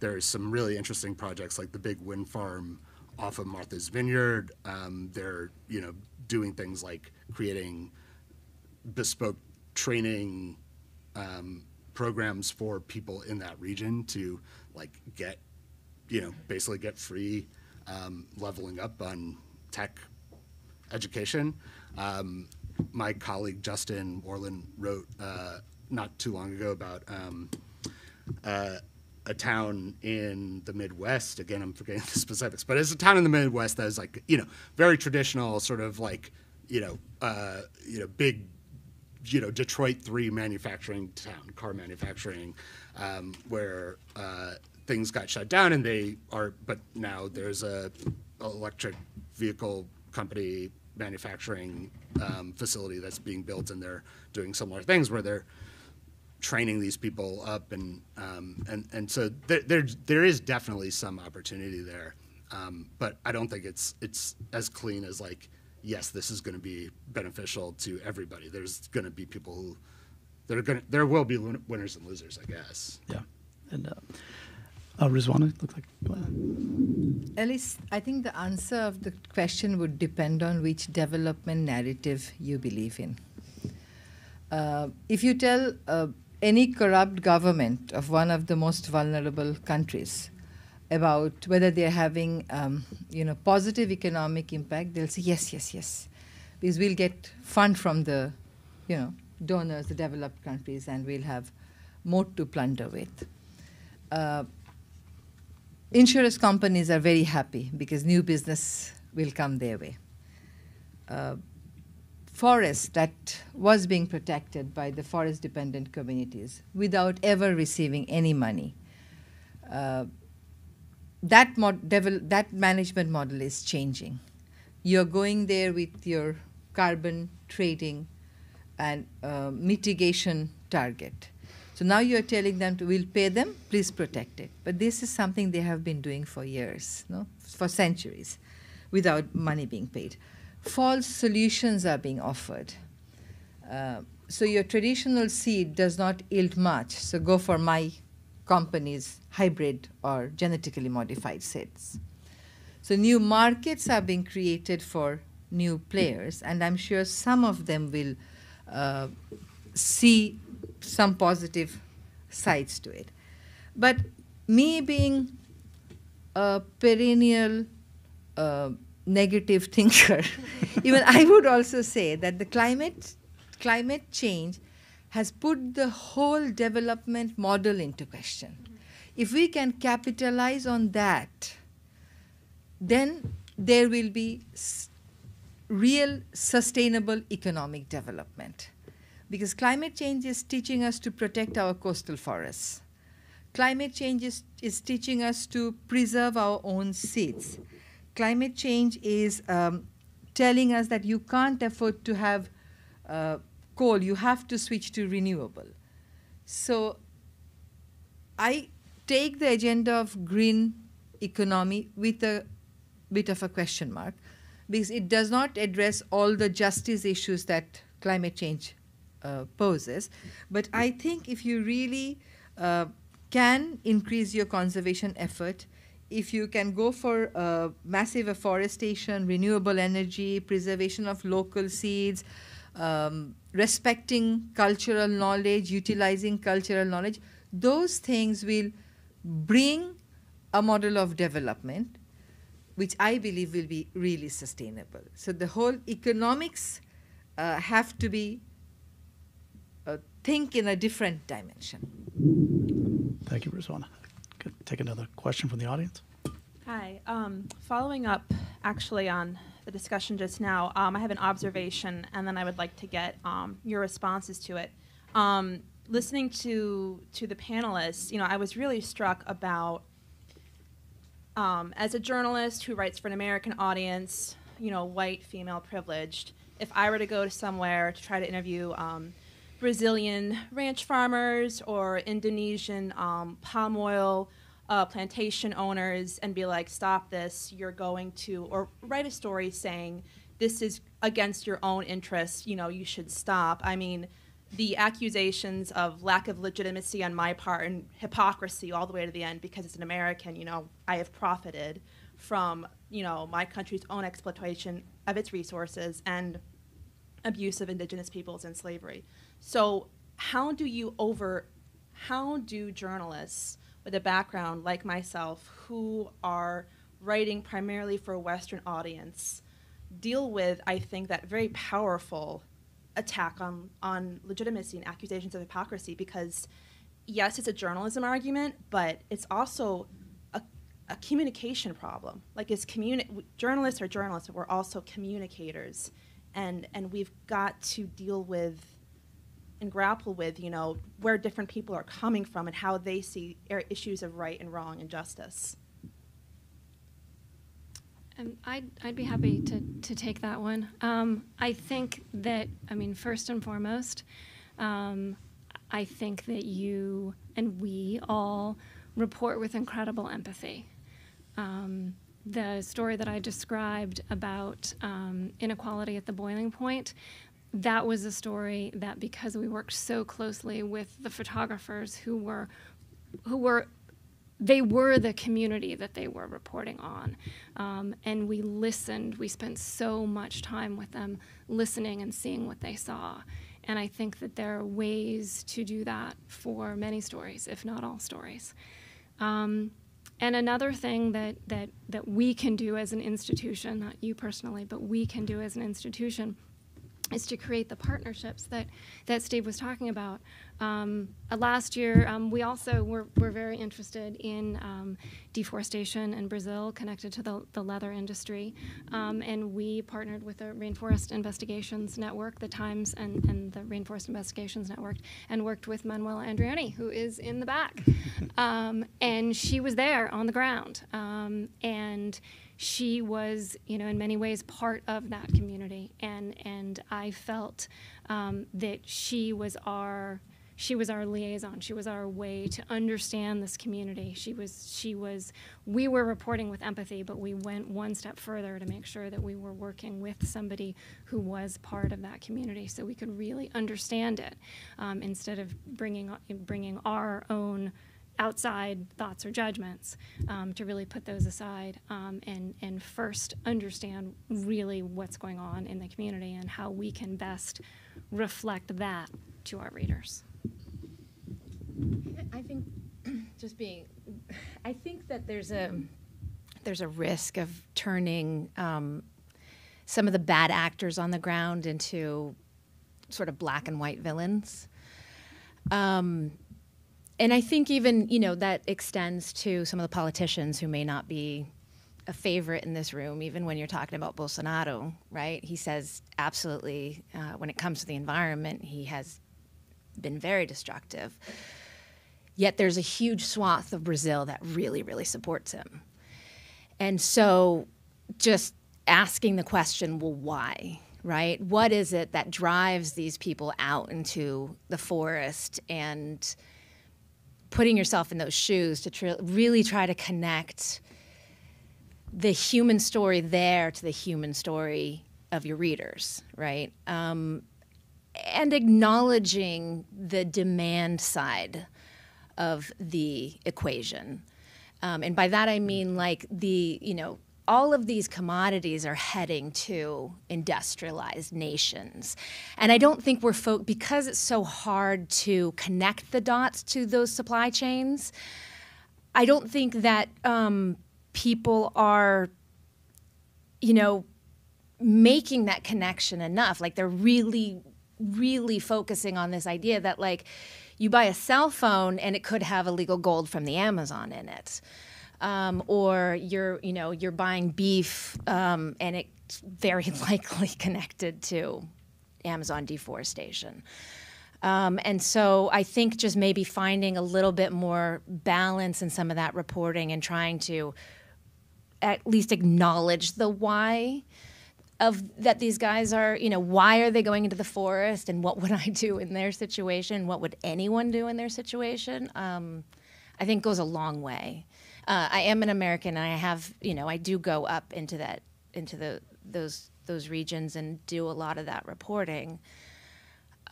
There's some really interesting projects like the big wind farm off of Martha's Vineyard. They're, you know, doing things like creating bespoke training programs for people in that region to, like, get, you know, basically get free leveling up on tech education. My colleague Justin Orland wrote not too long ago about a town in the Midwest. Again, I'm forgetting the specifics, but it's a town in the Midwest that is like, you know, very traditional sort of like, you know, big, you know, Detroit 3 manufacturing town, car manufacturing, where things got shut down, and they are, but now there's a electric vehicle company manufacturing facility that's being built, and they're doing similar things where they're training these people up, and so there is definitely some opportunity there, but I don't think it's as clean as like, yes, this is going to be beneficial to everybody. There's going to be people who there will be winners and losers, I guess. Yeah, and. Rizwana, it looks like. Elise, I think the answer of the question would depend on which development narrative you believe in. If you tell any corrupt government of one of the most vulnerable countries about whether they're having you know, positive economic impact, they'll say yes, yes, yes, because we'll get fund from the, you know, donors, the developed countries, and we'll have more to plunder with. Insurance companies are very happy because new business will come their way. Forest that was being protected by the forest-dependent communities without ever receiving any money. That management model is changing. You're going there with your carbon trading and mitigation target. So now you're telling them to, we'll pay them, please protect it. But this is something they have been doing for years, no? For centuries, without money being paid. False solutions are being offered. So your traditional seed does not yield much, so go for my company's hybrid or genetically modified seeds. So new markets are being created for new players, and I'm sure some of them will see some positive sides to it. But me being a perennial negative thinker, even I would also say that the climate change has put the whole development model into question. If we can capitalize on that, then there will be real sustainable economic development. Because climate change is teaching us to protect our coastal forests. Climate change is teaching us to preserve our own seeds. Climate change is telling us that you can't afford to have coal, you have to switch to renewable. So I take the agenda of green economy with a bit of a question mark, because it does not address all the justice issues that climate change poses. But I think if you really can increase your conservation effort, if you can go for massive afforestation, renewable energy, preservation of local seeds, respecting cultural knowledge, utilizing cultural knowledge, those things will bring a model of development which I believe will be really sustainable. So the whole economics have to be, think in a different dimension. Thank you, Rizwana. Take another question from the audience. Hi. Following up actually on the discussion just now, I have an observation, and then I would like to get your responses to it. Listening to the panelists, you know, I was really struck about, as a journalist who writes for an American audience, you know, white, female, privileged, if I were to go to somewhere to try to interview Brazilian ranch farmers or Indonesian palm oil plantation owners and be like, stop this, you're going to, or write a story saying this is against your own interests, you know, you should stop. I mean, the accusations of lack of legitimacy on my part and hypocrisy all the way to the end, because as an American, you know, I have profited from, you know, my country's own exploitation of its resources and abuse of indigenous peoples and slavery. So how do journalists with a background like myself who are writing primarily for a Western audience deal with, I think, that very powerful attack on legitimacy and accusations of hypocrisy? Because yes, it's a journalism argument, but it's also a communication problem. Like, journalists are journalists, but we're also communicators, and we've got to deal with and grapple with, you know, where different people are coming from and how they see issues of right and wrong and justice. I'd be happy to take that one. I think that, I mean, first and foremost, I think that you and we all report with incredible empathy. The story that I described about inequality at the boiling point, that was a story that, because we worked so closely with the photographers who were the community that they were reporting on, and we listened, we spent so much time with them listening and seeing what they saw. And I think that there are ways to do that for many stories, if not all stories. And another thing that we can do as an institution, not you personally, but we can do as an institution, is to create the partnerships that Steve was talking about. Last year, we also were very interested in deforestation in Brazil, connected to the leather industry, and we partnered with the Rainforest Investigations Network, the Times and the Rainforest Investigations Network, and worked with Manuela Andreoni, who is in the back, and she was there on the ground, and she was, you know, in many ways part of that community, and I felt that she was our She was our liaison. She was our way to understand this community. We were reporting with empathy, but we went one step further to make sure that we were working with somebody who was part of that community so we could really understand it, instead of bringing our own outside thoughts or judgments, to really put those aside, and first understand really what's going on in the community and how we can best reflect that to our readers. I think I think that there's a risk of turning some of the bad actors on the ground into sort of black and white villains. And I think even, you know, that extends to some of the politicians who may not be a favorite in this room, even when you're talking about Bolsonaro, right? He says absolutely, when it comes to the environment, he has been very destructive. Yet there's a huge swath of Brazil that really, really supports him. And so just asking the question, well, why? Right? What is it that drives these people out into the forest, and putting yourself in those shoes to really try to connect the human story there to the human story of your readers, right? And acknowledging the demand side of the equation. And by that I mean, like, the, you know, all of these commodities are heading to industrialized nations. And I don't think we're because it's so hard to connect the dots to those supply chains, I don't think that people are, you know, making that connection enough. Like, they're really, really focusing on this idea that, like, you buy a cell phone and it could have illegal gold from the Amazon in it. Or you're buying beef, and it's very likely connected to Amazon deforestation. And so I think just maybe finding a little bit more balance in some of that reporting and trying to at least acknowledge the why of that these guys are, you know, why are they going into the forest, and what would I do in their situation? What would anyone do in their situation? I think goes a long way. I am an American, and I have, you know, I do go up into that, into those regions and do a lot of that reporting,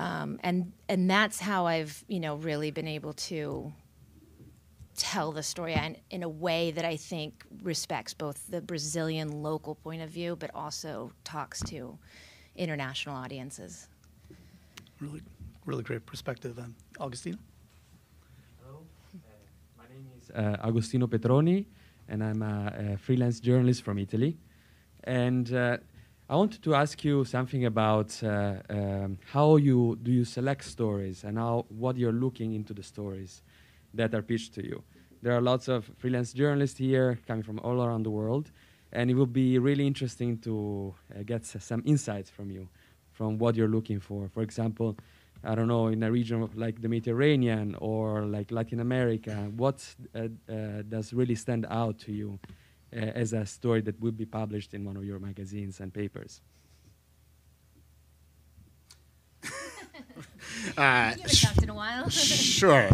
and that's how I've, you know, really been able to tell the story in a way that I think respects both the Brazilian local point of view, but also talks to international audiences. Really, really great perspective, Agostino. Agostino Petroni, and I'm a freelance journalist from Italy. And I wanted to ask you something about how do you select stories, and what you're looking into the stories that are pitched to you. There are lots of freelance journalists here coming from all around the world, and it would be really interesting to get some insights from you, from what you're looking for. For example, I don't know, in a region like the Mediterranean or like Latin America, what does really stand out to you as a story that would be published in one of your magazines and papers? You haven't talked in a while. Sure.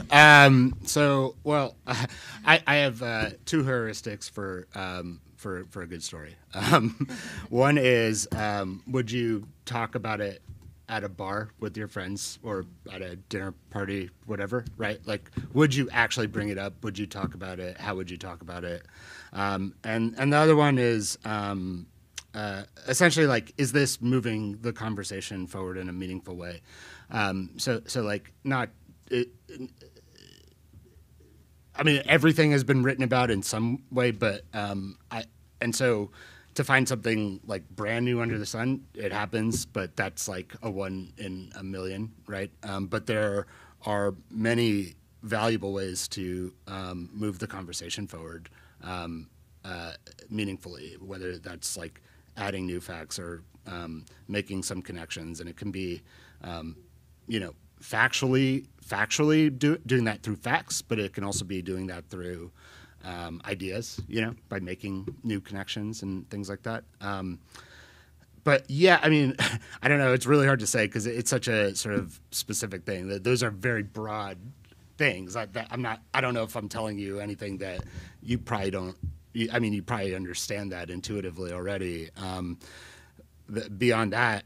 So, well, I have two heuristics for a good story. One is, would you talk about it at a bar with your friends or at a dinner party, whatever, right? Like, would you actually bring it up? Would you talk about it? How would you talk about it? And the other one is essentially, like, is this moving the conversation forward in a meaningful way? So like, not, I mean, everything has been written about in some way, but and so to find something like brand new under the sun, it happens, but that's like a one in a million, right? But there are many valuable ways to move the conversation forward meaningfully, whether that's like adding new facts or making some connections. And it can be, you know, factually doing that through facts, but it can also be doing that through ideas, you know, by making new connections and things like that. But yeah, I mean, I don't know. It's really hard to say because it's such a sort of specific thing. That those are very broad things. I don't know if I'm telling you anything that you probably don't. I mean, you probably understand that intuitively already. Beyond that,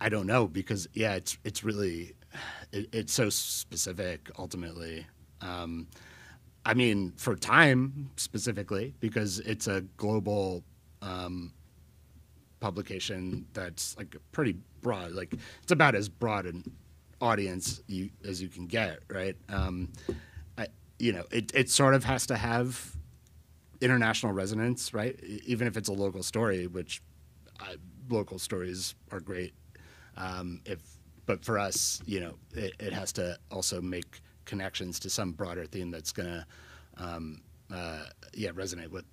I don't know, because yeah, it's really it's so specific ultimately. I mean, for time specifically, because it's a global publication that's like pretty broad. Like it's about as broad an audience as you can get, right? You know, it sort of has to have international resonance, right? Even if it's a local story, which local stories are great. But for us, you know, it has to also make connections to some broader theme that's gonna, resonate with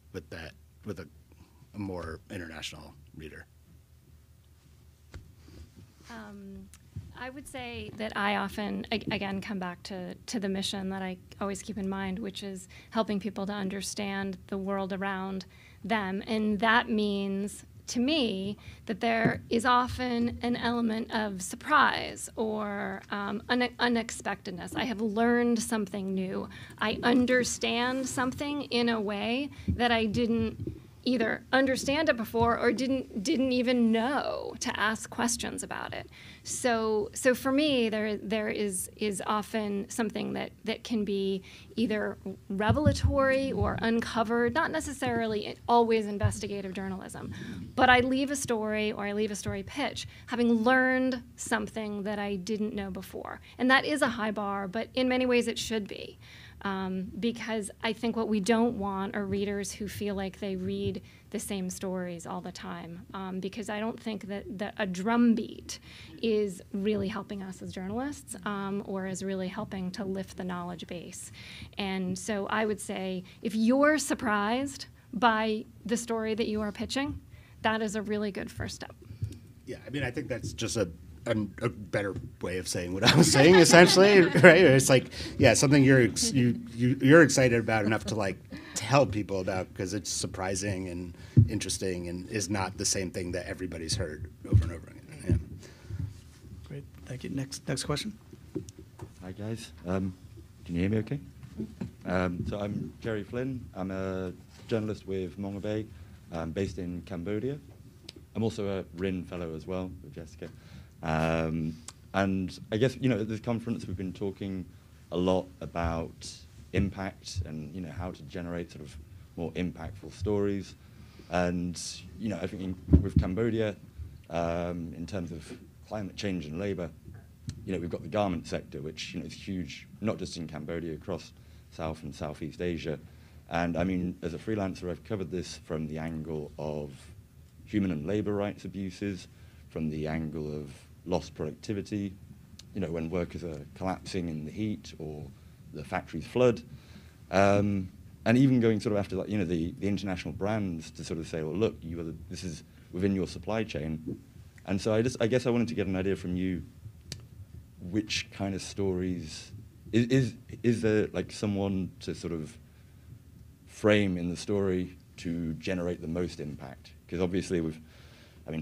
a more international reader. I would say that I often, again, come back to the mission that I always keep in mind, which is helping people to understand the world around them. And that means, to me, that there is often an element of surprise or unexpectedness. I have learned something new. I understand something in a way that I didn't either understand it before or didn't even know to ask questions about it. So for me, there is often something that can be either revelatory or uncovered, not necessarily always investigative journalism, but I leave a story or I leave a story pitch having learned something that I didn't know before. And that is a high bar, but in many ways it should be. Because I think what we don't want are readers who feel like they read the same stories all the time, because I don't think that a drumbeat is really helping us as journalists or is really helping to lift the knowledge base. And so I would say if you're surprised by the story that you are pitching, that is a really good first step. Yeah, I mean, I think that's just a better way of saying what I was saying, essentially, right? It's like, yeah, something you're excited about enough to like tell people about because it's surprising and interesting and is not the same thing that everybody's heard over and over again. Yeah. Great, thank you. Next question. Hi guys, can you hear me okay? So I'm Jerry Flynn. I'm a journalist with Monga Bay, based in Cambodia. I'm also a RIN fellow as well with Jessica. And I guess, you know, at this conference we've been talking a lot about impact and, you know, how to generate sort of more impactful stories. And, you know, I think with Cambodia, in terms of climate change and labor, you know, we've got the garment sector, which, you know, is huge, not just in Cambodia, across South and Southeast Asia. And I mean, as a freelancer, I've covered this from the angle of human and labor rights abuses, from the angle of lost productivity, you know, when workers are collapsing in the heat or the factories flood. And even going sort of after, like, you know, the international brands to sort of say, well, look, this is within your supply chain. And so I guess I wanted to get an idea from you, which kind of stories, is there like someone to sort of frame in the story to generate the most impact? Because obviously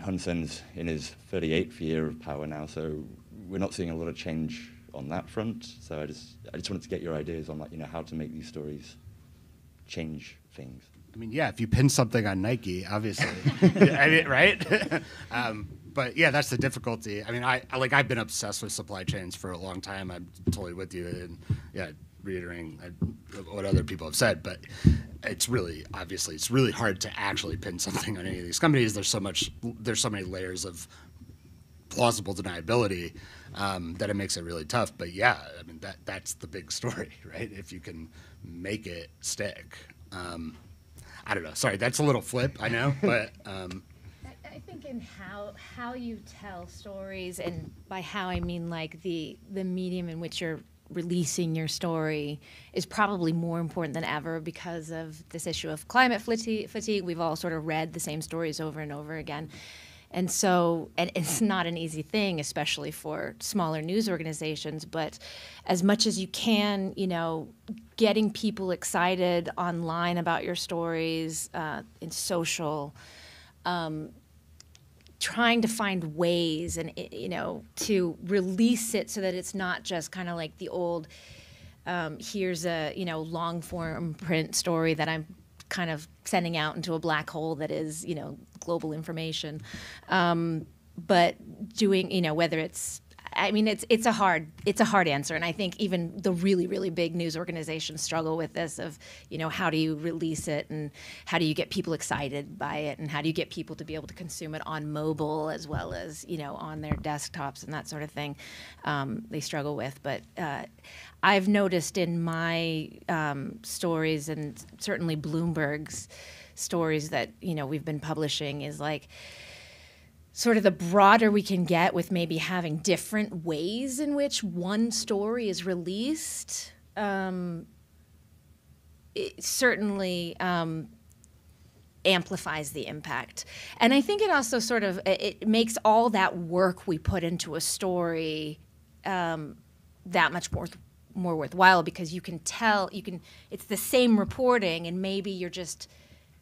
Hun Sen's in his 38th year of power now, so we're not seeing a lot of change on that front. So I just wanted to get your ideas on, like, you know, how to make these stories change things. I mean, yeah, if you pin something on Nike, obviously, I mean, right? But yeah, that's the difficulty. I mean, I've been obsessed with supply chains for a long time. I'm totally with you, and yeah, reiterating what other people have said, but it's really hard to actually pin something on any of these companies. There's so many layers of plausible deniability that it makes it really tough. But yeah, I mean, that's the big story, right? If you can make it stick. I don't know, sorry, that's a little flip, I know, but. I think in how you tell stories, and by how I mean like the medium in which you're releasing your story is probably more important than ever because of this issue of climate fatigue. We've all sort of read the same stories over and over again. And so, and it's not an easy thing, especially for smaller news organizations, but as much as you can, you know, getting people excited online about your stories in social, trying to find ways and, you know, to release it so that it's not just kind of like the old, here's a, you know, long form print story that I'm kind of sending out into a black hole that is, you know, global information. But doing, you know, whether it's, I mean, it's a hard answer, and I think even the really, really big news organizations struggle with this of, you know, how do you release it and how do you get people excited by it and how do you get people to be able to consume it on mobile as well as, you know, on their desktops and that sort of thing they struggle with. But I've noticed in my stories and certainly Bloomberg's stories that, you know, we've been publishing is like, sort of the broader we can get with maybe having different ways in which one story is released, it certainly amplifies the impact. And I think it also sort of, it makes all that work we put into a story that much more worthwhile, because you can tell, it's the same reporting and maybe you're just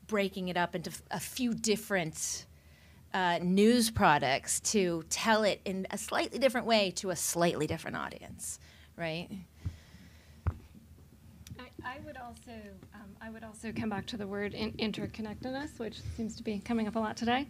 breaking it up into a few different news products to tell it in a slightly different way to a slightly different audience, right? I would also come back to the word interconnectedness, which seems to be coming up a lot today.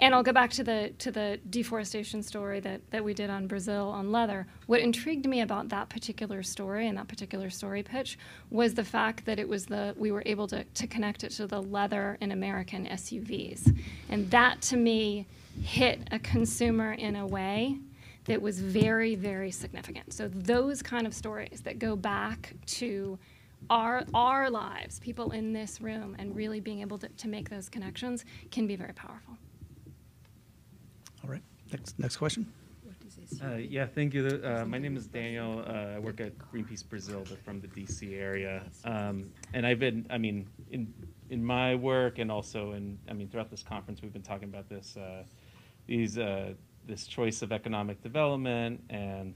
And I'll go back to the deforestation story that we did on Brazil on leather. What intrigued me about that particular story and that particular story pitch was the fact that it was we were able to connect it to the leather in American SUVs. And that, to me, hit a consumer in a way that was very, very significant. So those kind of stories that go back to our lives, people in this room, and really being able to make those connections can be very powerful. All right. Next question. Yeah, thank you. My name is Daniel. I work at Greenpeace Brazil, but from the DC area. And I've been, I mean, in my work and also in, I mean, throughout this conference, we've been talking about this, this choice of economic development and,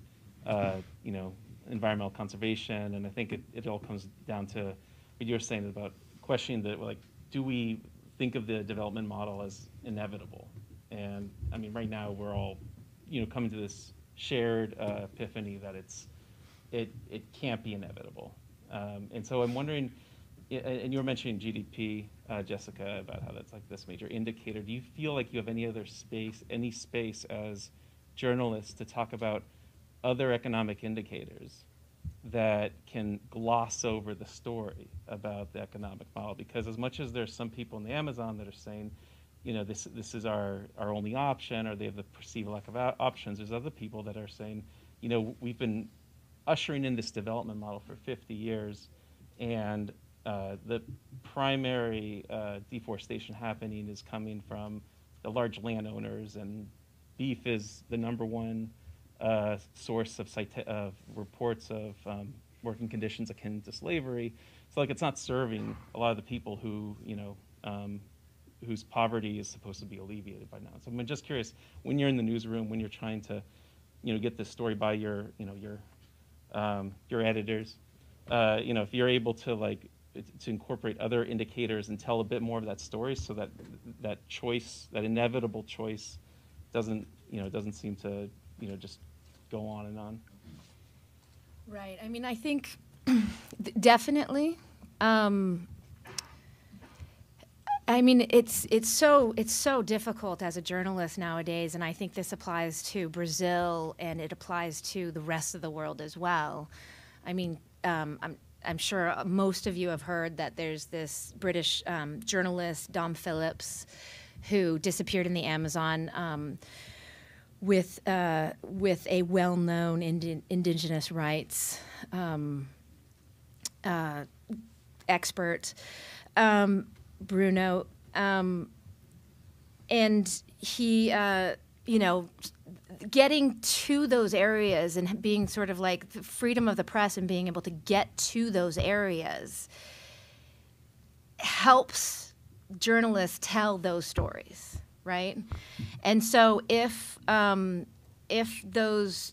you know, environmental conservation. And I think it all comes down to what you were saying about questioning that, like, do we think of the development model as inevitable? And I mean, right now we're all, you know, coming to this shared epiphany that it can't be inevitable. And so I'm wondering, and you were mentioning GDP, Jessica, about how that's like this major indicator. Do you feel like you have any space as journalists to talk about other economic indicators that can gloss over the story about the economic model? Because as much as there's some people in the Amazon that are saying, you know, this is our only option, or they have the perceived lack of options. There's other people that are saying, you know, we've been ushering in this development model for 50 years, and the primary deforestation happening is coming from the large landowners, and beef is the #1 source of reports of working conditions akin to slavery. So, like, it's not serving a lot of the people who, you know, whose poverty is supposed to be alleviated by now. So I'm just curious, when you're in the newsroom, when you're trying to, you know, get this story by your, you know, your editors, you know, if you're able to incorporate other indicators and tell a bit more of that story, so that that choice, that inevitable choice, doesn't, you know, doesn't seem to, you know, just go on and on. Right. I mean, I think definitely. I mean, it's so difficult as a journalist nowadays, and I think this applies to Brazil and it applies to the rest of the world as well. I mean, I'm sure most of you have heard that there's this British journalist, Dom Phillips, who disappeared in the Amazon with a well-known indigenous rights expert. Bruno, and he, you know, getting to those areas and being sort of like the freedom of the press and being able to get to those areas helps journalists tell those stories, right? And so if journalists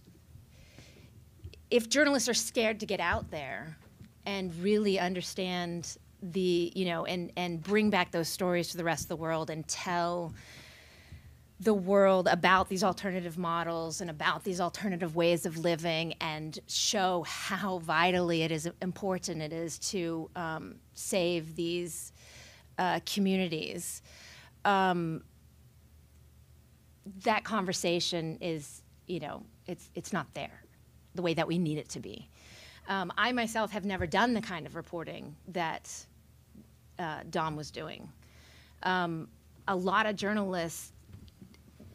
are scared to get out there and really understand the, you know, and bring back those stories to the rest of the world and tell the world about these alternative models and about these alternative ways of living, and show how vitally it is important it is to save these communities. That conversation is, you know, it's not there the way that we need it to be. I myself have never done the kind of reporting that Dom was doing. A lot of journalists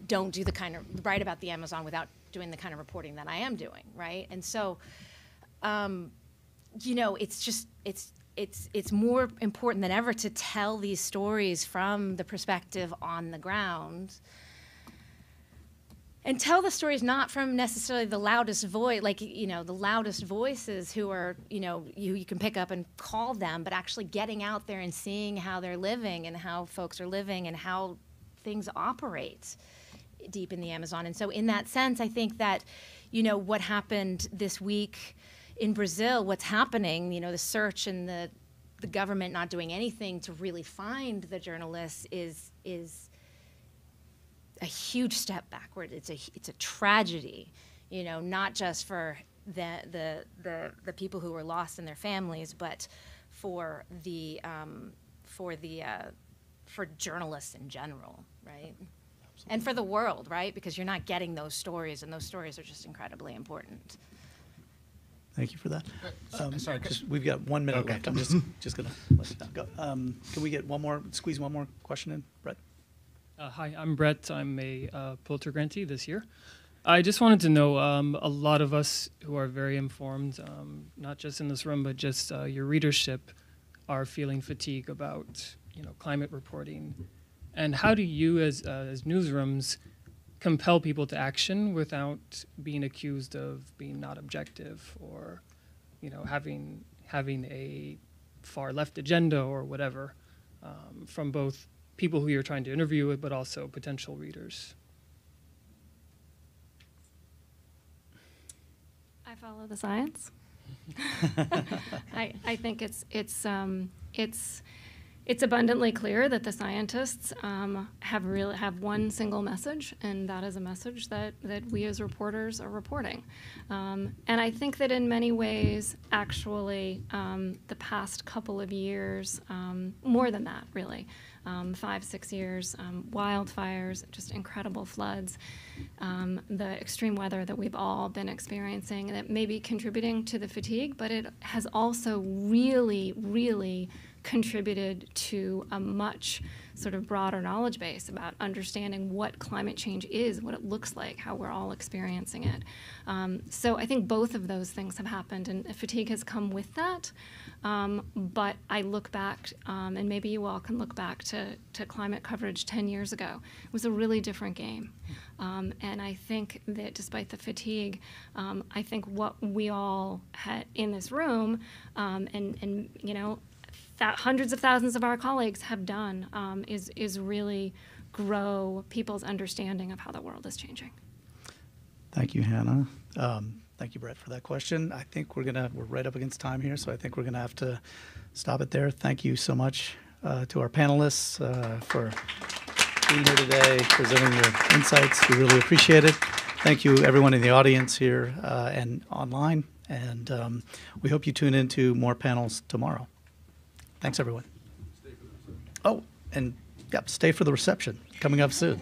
don't do the kind of, write about the Amazon without doing the kind of reporting that I am doing, right? And so, you know, it's just, it's more important than ever to tell these stories from the perspective on the ground, and tell the stories not from necessarily the loudest voice, like, you know, the loudest voices who are, you know, you can pick up and call them, but actually getting out there and seeing how they're living and how folks are living and how things operate deep in the Amazon. And so in that sense, I think that, you know, what happened this week in Brazil, what's happening, you know, the search and the government not doing anything to really find the journalists is a huge step backward. It's a tragedy, you know, not just for the people who were lost and their families, but for journalists in general, right? Absolutely. And for the world, right? Because you're not getting those stories, and those stories are just incredibly important. Thank you for that. Sorry, we've got 1 minute left. I'm just gonna let it go. Can we get squeeze one more question in, Brett? Hi, I'm Brett. I'm a Pulitzer grantee this year. I just wanted to know, a lot of us who are very informed, not just in this room, but just your readership, are feeling fatigue about, you know, climate reporting, and how do you, as newsrooms, compel people to action without being accused of being not objective, or, you know, having a far left agenda or whatever, from both people who you're trying to interview with, but also potential readers? I follow the science. I think it's abundantly clear that the scientists have one single message, and that is a message that we as reporters are reporting. And I think that in many ways, actually, the past couple of years, more than that really, 5, 6 years, wildfires, just incredible floods, the extreme weather that we've all been experiencing, that may be contributing to the fatigue, but it has also really, really contributed to a much sort of broader knowledge base about understanding what climate change is, what it looks like, how we're all experiencing it. So I think both of those things have happened, and fatigue has come with that. But I look back, and maybe you all can look back to climate coverage 10 years ago. It was a really different game. And I think that despite the fatigue, I think what we all had in this room, and you know, that hundreds of thousands of our colleagues have done, is really grow people's understanding of how the world is changing. Thank you, Hannah. Thank you, Brett, for that question. I think we're right up against time here, so I think we're gonna have to stop it there. Thank you so much to our panelists for being here today, presenting your insights. We really appreciate it. Thank you, everyone in the audience here and online, and we hope you tune into more panels tomorrow. Thanks, everyone. Oh, and yep, stay for the reception coming up soon.